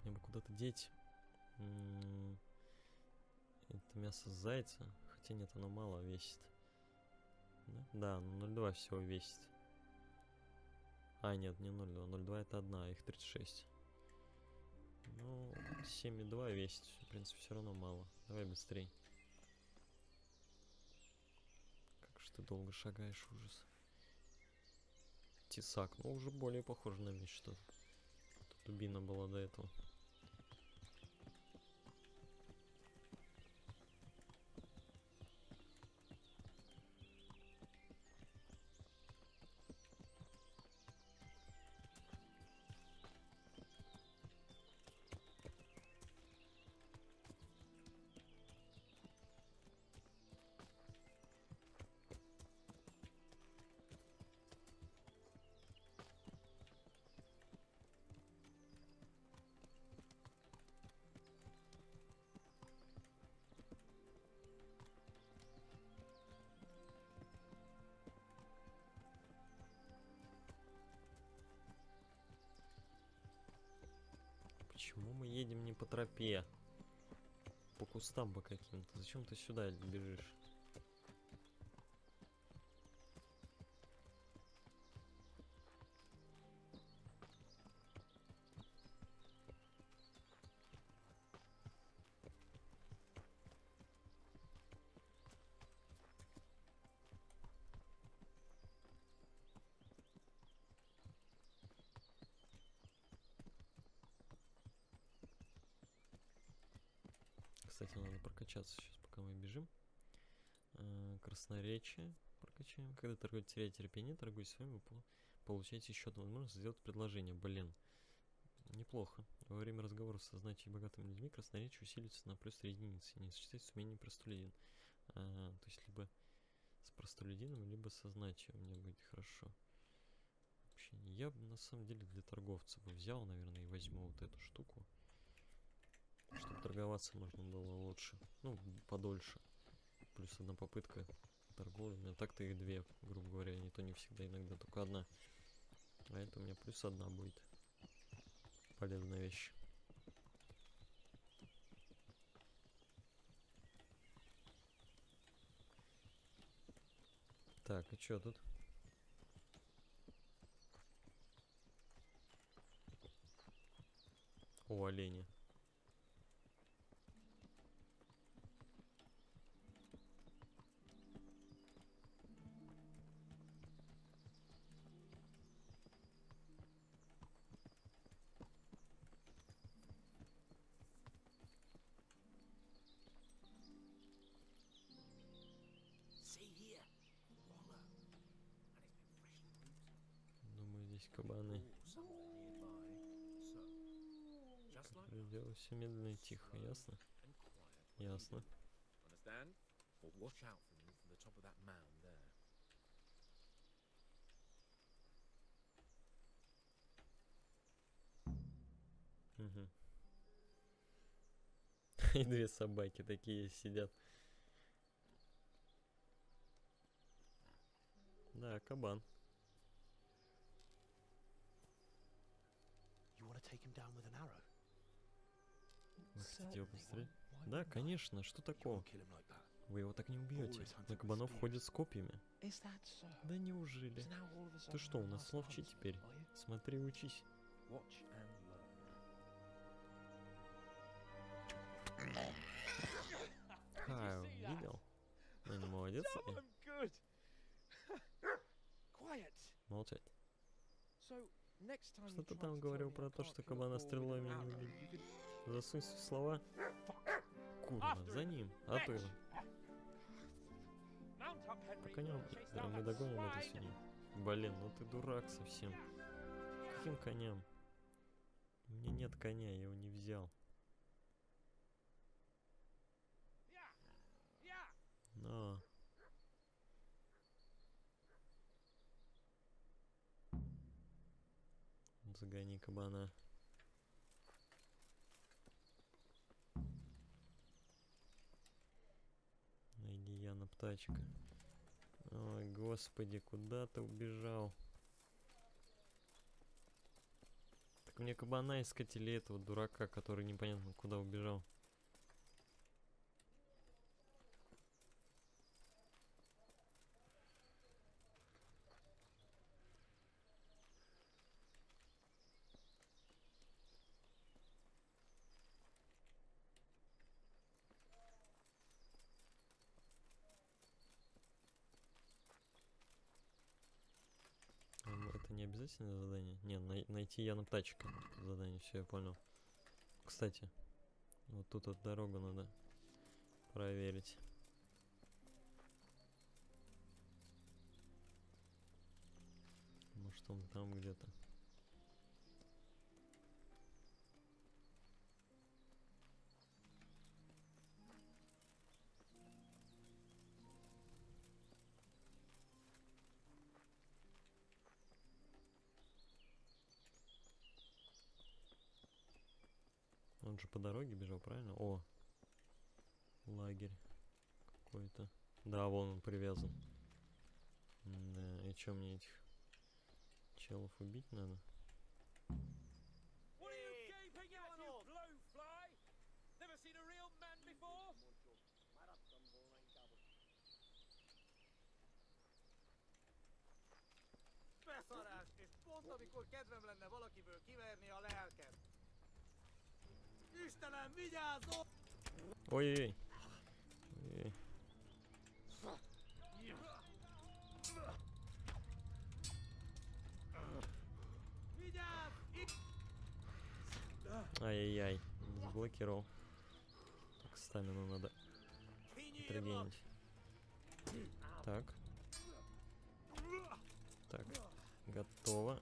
Мне бы куда-то деть. М-м-м. Это мясо зайца. Хотя нет, оно мало весит. Да, да, ноль два всего весит. А, нет, не ноль два. ноль два это одна, их тридцать шесть. Ну, семь и два весит. В принципе, все равно мало. Давай быстрей. Как же ты долго шагаешь, ужас. Тесак. Ну, уже более похоже на меч что-то. Дубина была до этого. Почему мы едем не по тропе? По кустам бы каким-то. Зачем ты сюда бежишь? Кстати, надо прокачаться сейчас, пока мы бежим. Красноречие прокачаем. Когда торгуете, теряете терпение, торгуйте с вами, вы получаете еще одну возможность сделать предложение. Блин, неплохо. Во время разговоров со значимыми богатыми людьми красноречие усилится на плюс три единицы. Не сочетается с умением простолюдин. А, то есть либо с простолюдином, либо со значимым мне будет хорошо. Вообще, я бы на самом деле для торговца бы взял, наверное, и возьму вот эту штуку. Чтобы торговаться можно было лучше. Ну, подольше. Плюс одна попытка торговли. А так-то их две, грубо говоря. Не то не всегда, иногда только одна. А это у меня плюс одна будет. Полезная вещь. Так, и чё тут? О, олени. Думаю, здесь кабаны. Делай все медленно и тихо, ясно? Ясно. Угу. И две собаки такие сидят. Да, кабан. Вы хотите его пострелять? Да, конечно, что такого? Вы его так не убьете. На кабанов ходят с копьями. Да неужели? Ты что, у нас ловчи теперь? Смотри, учись. А, видел? Ну не молодец. Молчать. Что ты там говорил про то, что кабана стрелой меня не убили? Засунься в слова. Курва, за ним, а то его. Пока не убьет, да, мы догоним эту свинью. Блин, ну ты дурак совсем. Каким коням? У меня нет коня, я его не взял. Но... Загони кабана. Найди Яна Птачка. Ой, господи, куда ты убежал? Так мне кабана искать или этого дурака, который непонятно куда убежал? Не обязательное задание? Не, най найти Яна Птачека задание, все, я понял. Кстати, вот тут вот дорогу надо проверить. Может он там где-то. Он же по дороге бежал, правильно? О, лагерь какой-то. Да, вон он привязан. Да, и чё, мне этих челов убить надо? Ой-ой-ой. Ай-яй-яй. Заблокировал. Так, стамину надо отрегенить. Так. Так. Готово.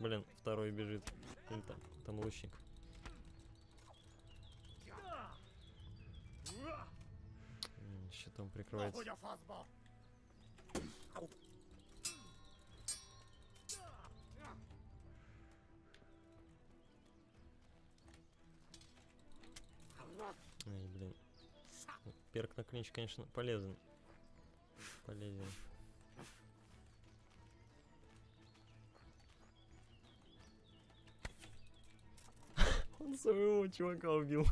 Блин, второй бежит. Или там, там лучник. Щитом прикрывается. Ай, блин. Перк на клинч, конечно, полезен. Полезен. Он своего чувака убил.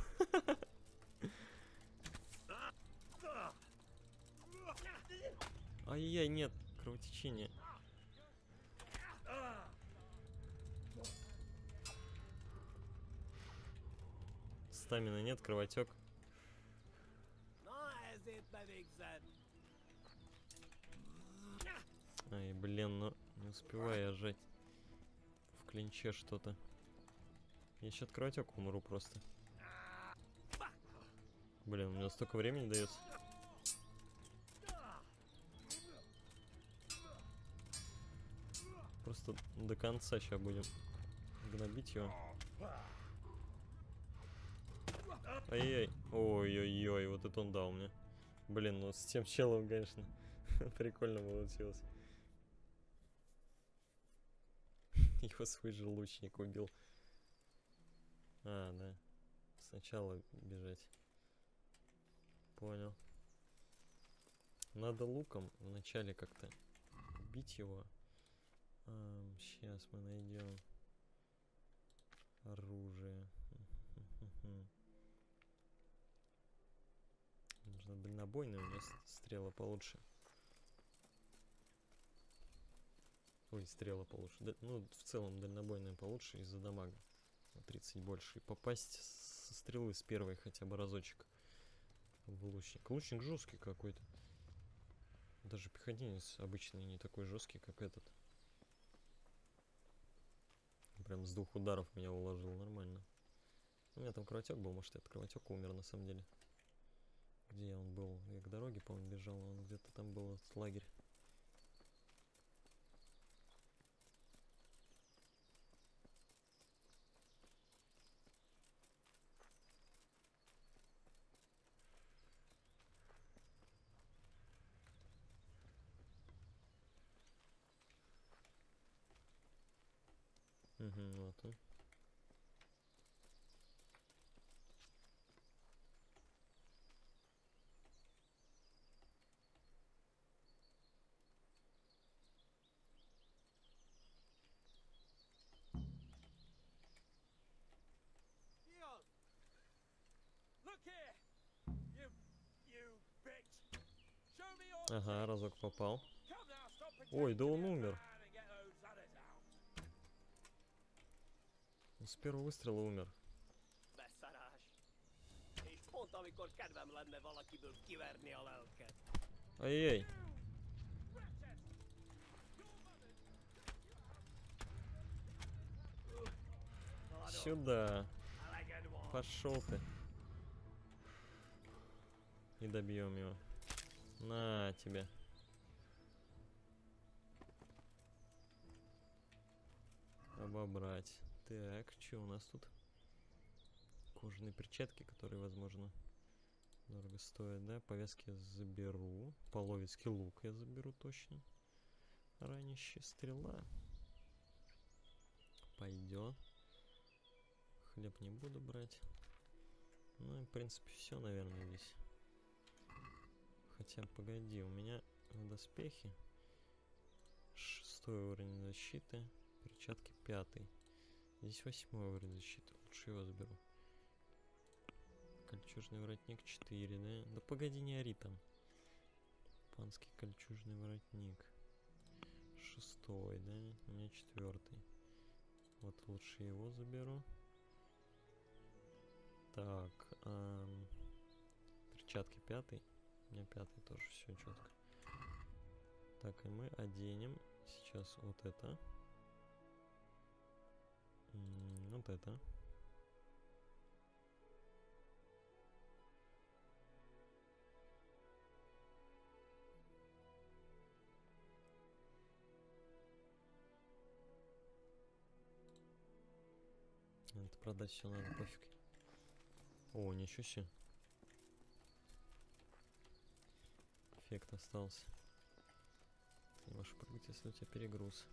Ай-яй, нет, кровотечение. Стамина нет, кровотек. Ай, блин, ну не успеваю я жать. В клинче что-то. Я сейчас от кровотека умру просто. Блин, у меня столько времени дается. Просто до конца сейчас будем гнобить его. Ай-яй. Ой-ой-ой, вот это он дал мне. Блин, ну с тем челом, конечно, прикольно получилось. Его свой же лучник убил. А, да. Сначала бежать. Понял. Надо луком вначале как-то бить его. А, сейчас мы найдем оружие. Нужно дальнобойное, у меня стрела получше. Ой, стрела получше. Да, ну, в целом дальнобойная получше из-за дамага. На тридцать больше. И попасть со стрелы с первой хотя бы разочек в лучник. Лучник жесткий какой-то. Даже пехотинец обычный не такой жесткий, как этот. Прям с двух ударов меня уложил нормально. У меня там кровотек был, может, этот кровотек умер на самом деле. Где он был? Я к дороге, по-моему, бежал. Он где-то там был, этот лагерь. Угу, вот он. Ага, разок попал. Ой, да он умер. С первого выстрела умер. Ай-яй. Сюда. Пошел ты. И добьем его. На тебе. Обобрать. Так, что у нас тут? Кожаные перчатки, которые, возможно, дорого стоят, да? Повязки я заберу. Половецкий лук я заберу точно. Ранящая стрела. Пойдет. Хлеб не буду брать. Ну и, в принципе, все, наверное, здесь. Хотя, погоди, у меня в доспехе шестой уровень защиты, перчатки пятый. Здесь восьмой уровень защиты, лучше его заберу. Кольчужный воротник четыре, да? Да погоди, не ори там. Панский кольчужный воротник. Шестой, да? У меня четвертый. Вот лучше его заберу. Так, эм, перчатки пятый. У меня пятый тоже, все четко. Так, и мы оденем сейчас вот это. М-м, вот это. Это продать все надо, пофиг. О, ничего себе. Эффект остался. Ты не можешь прыгать, если у тебя перегруз.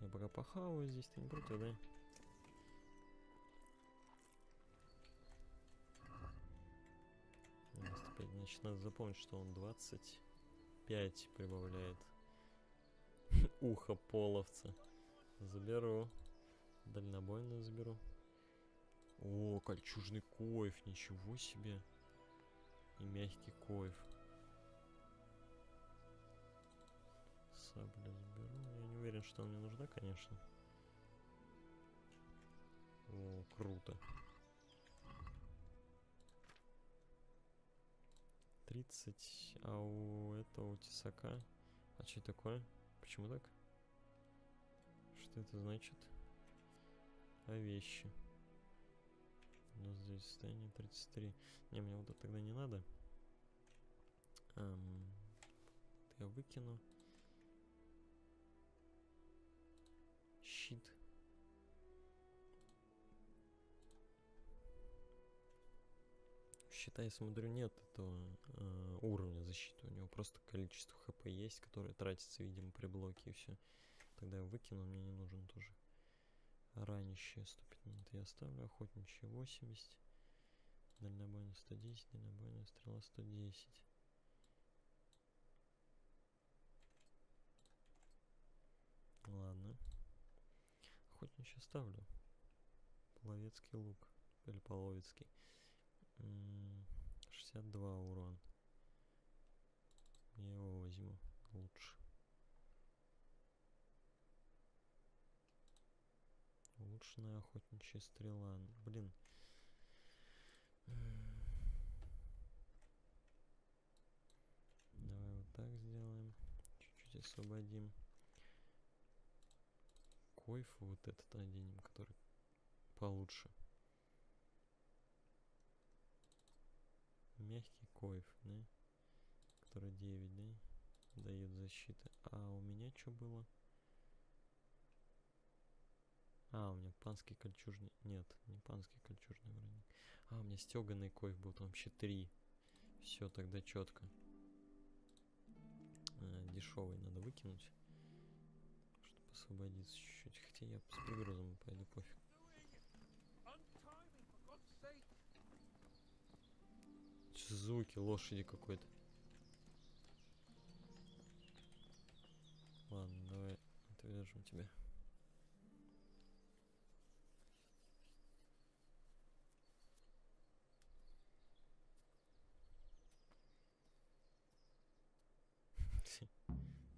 Я пока похаваю здесь, ты не против, да? двадцать пять, значит, надо запомнить, что он двадцать пять прибавляет. Ухо половца. Заберу. Дальнобойную заберу. О, кольчужный коев, ничего себе. И мягкий коев. Саблю заберу. Я не уверен, что она мне нужна, конечно. О, круто. тридцать. А у этого, у тесака. А что такое? Почему так? Что это значит? А вещи. Но здесь состояние тридцать три. Не, мне вот это тогда не надо. Эм, я выкину. щит. Считай, смотрю, нет этого э, уровня защиты. У него просто количество хп есть, которое тратится, видимо, при блоке, и все. Тогда я выкину, мне не нужен тоже. Ранище сто пятьдесят я оставлю, охотничье восемьдесят. Дальнобойная сто десять, дальнобойная стрела сто десять. Ладно. Охотничье оставлю. Половецкий лук. Или половецкий. шестьдесят два урон. Я его возьму лучше. Улучшенная охотничья стрела. Блин. Давай вот так сделаем. Чуть-чуть освободим. Койф вот этот оденем, который получше. Мягкий койф, да? Который девять, да? Дает защиты. А у меня что было? А, у меня панский кольчужный. Нет, не панский кольчужный вроде. А, у меня стеганый койф был, там вообще три. Все, тогда четко. А, дешевый надо выкинуть. Чтобы освободиться чуть-чуть. Хотя я с пригрузом пойду, пофиг. Звуки лошади какой-то. Ладно, давай отвяжем тебя.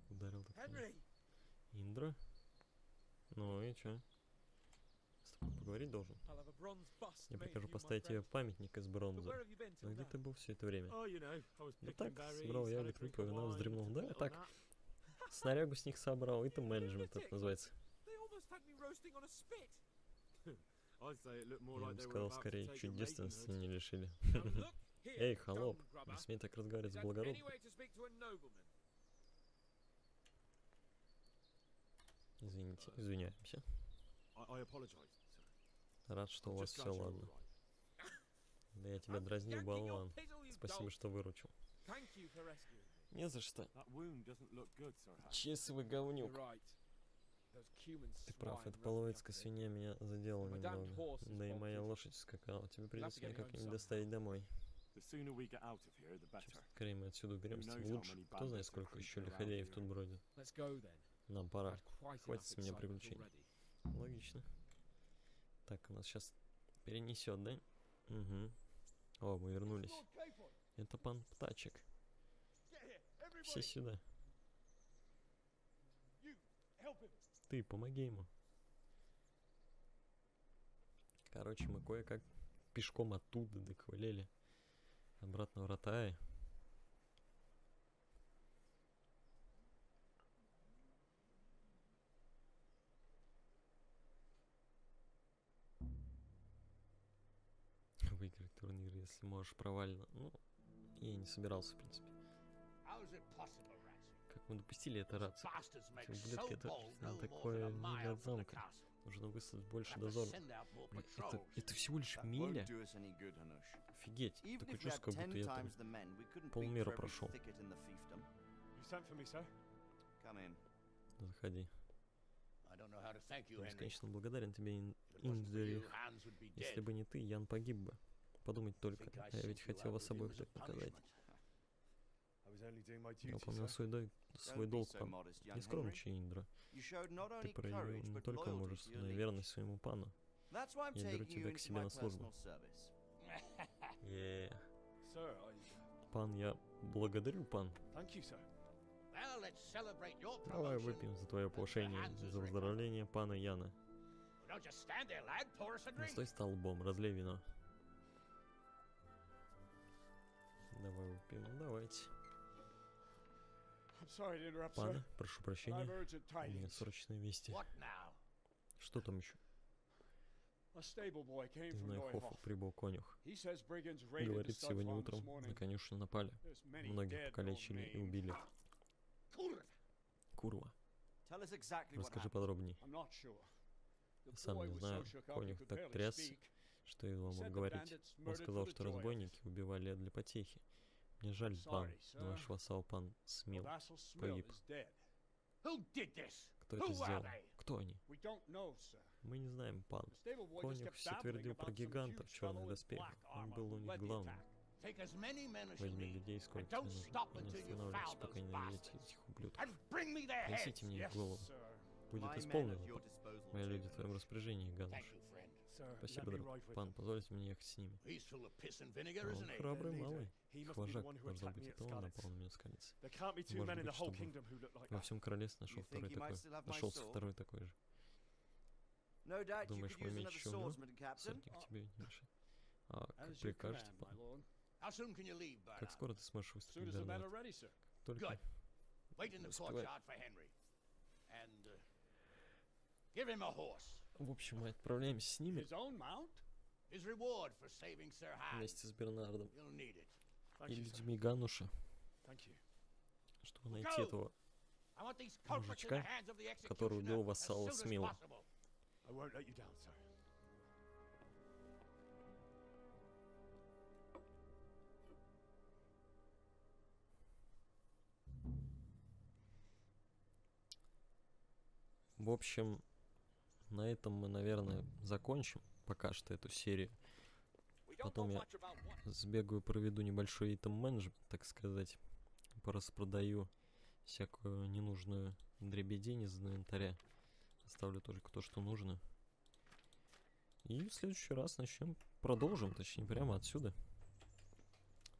Ударил такой. Индра? Ну и чё? С тобой поговорить должен. Я прикажу поставить тебе памятник из бронзы. А где ты был все это время? Да так, собрал я ликрюка, вина вздремнул. Да, я так, снарягу с них собрал. Это менеджмент, это называется. Я бы сказал, скорее, чуть девственности не лишили. Эй, холоп, не смей так разговаривать с благородным. Извините, извиняемся. Рад, что у вас все ладно. Да я тебя дразнил, болван. Спасибо, что выручил. Не за что. Честный говнюк. Ты прав, эта половецкая свинья меня задела немного. Да и моя лошадь скакала. Тебе придется меня как-нибудь доставить домой. Чем скорее мы отсюда уберемся, тем лучше. Кто знает, сколько еще лиходеев тут бродит. Нам пора. Хватит с меня приключений. Логично. Так, у нас сейчас перенесет, да? Угу. О, мы вернулись. Это пан Птачек. Все сюда. Ты, помоги ему. Короче, мы кое-как пешком оттуда доковыляли. Обратно в Ратай. Выиграть турнир, если можешь, провально. Ну, я не собирался, в принципе. Как мы допустили это рацию? Эти ублюдки, это такое не от замка. Нужно выставить больше дозоров. Это, это всего лишь миля? Офигеть, такое чувство, как будто я там полмира прошел. Заходи. Я бесконечно благодарен тебе, Индрих. Если бы не ты, Ян погиб бы. Подумать только, я ведь хотел вас обоих так наказать. Я выполнял свой, дой... свой долг вам. Не скромничай, Индра. Ты проявил не только мужество, но и верность своему пану. Я беру тебя к себе на службу. Yeah. Пан, я благодарю, пан. Давай выпьем за твое повышение, за выздоровление пана Яна. Не стой столбом, разлей вино. Давай выпьем, ну давайте. Пана, прошу прощения, у меня срочные вести. Что там еще? Из Нойхофа прибыл конюх. Говорит, сегодня утром на конюшню напали. Многих покалечили и убили. Курва. Расскажи подробнее. Сам не знаю, конюх так трясся, что едва мог говорить. Он сказал, что разбойники убивали для потехи. Мне жаль, пан, но ваш вассал пан Смил погиб. Кто это сделал? Кто они? Мы не знаем, пан. Конюх все твердил про гигантов в черных доспехах. Он был у них главным. Возьми людей, сколько нужно, и не останавливайтесь, пока не найдете этих ублюдков. Несите мне их голову. Будет исполнено. Мои люди в твоем распоряжении, Гануш. Спасибо, друг. Пан, позвольте мне ехать с ними. Он храбрый малый. Их вожак, должно быть, это он напал на меня с колец. Может быть, чтобы во всем королевстве нашел второй такой. Нашелся второй такой же. Думаешь, мой меч еще умрет? Сотник тебе не мешает. А как прикажете, пан? Как скоро ты сможешь выступить до этого? Только успевай. В общем, мы отправляемся с ними вместе с Бернардом и людьми Гануша, чтобы найти этого мужичка, который убил вассала Смила. В общем, на этом мы, наверное, закончим пока что эту серию. Потом я сбегаю, проведу небольшой итем-менеджмент, так сказать. Пораспродаю всякую ненужную дребедень из инвентаря. Оставлю только то, что нужно. И в следующий раз начнем, продолжим, точнее, прямо отсюда.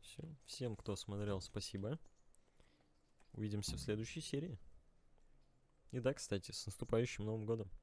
Все. Всем, кто смотрел, спасибо. Увидимся в следующей серии. И да, кстати, с наступающим Новым годом!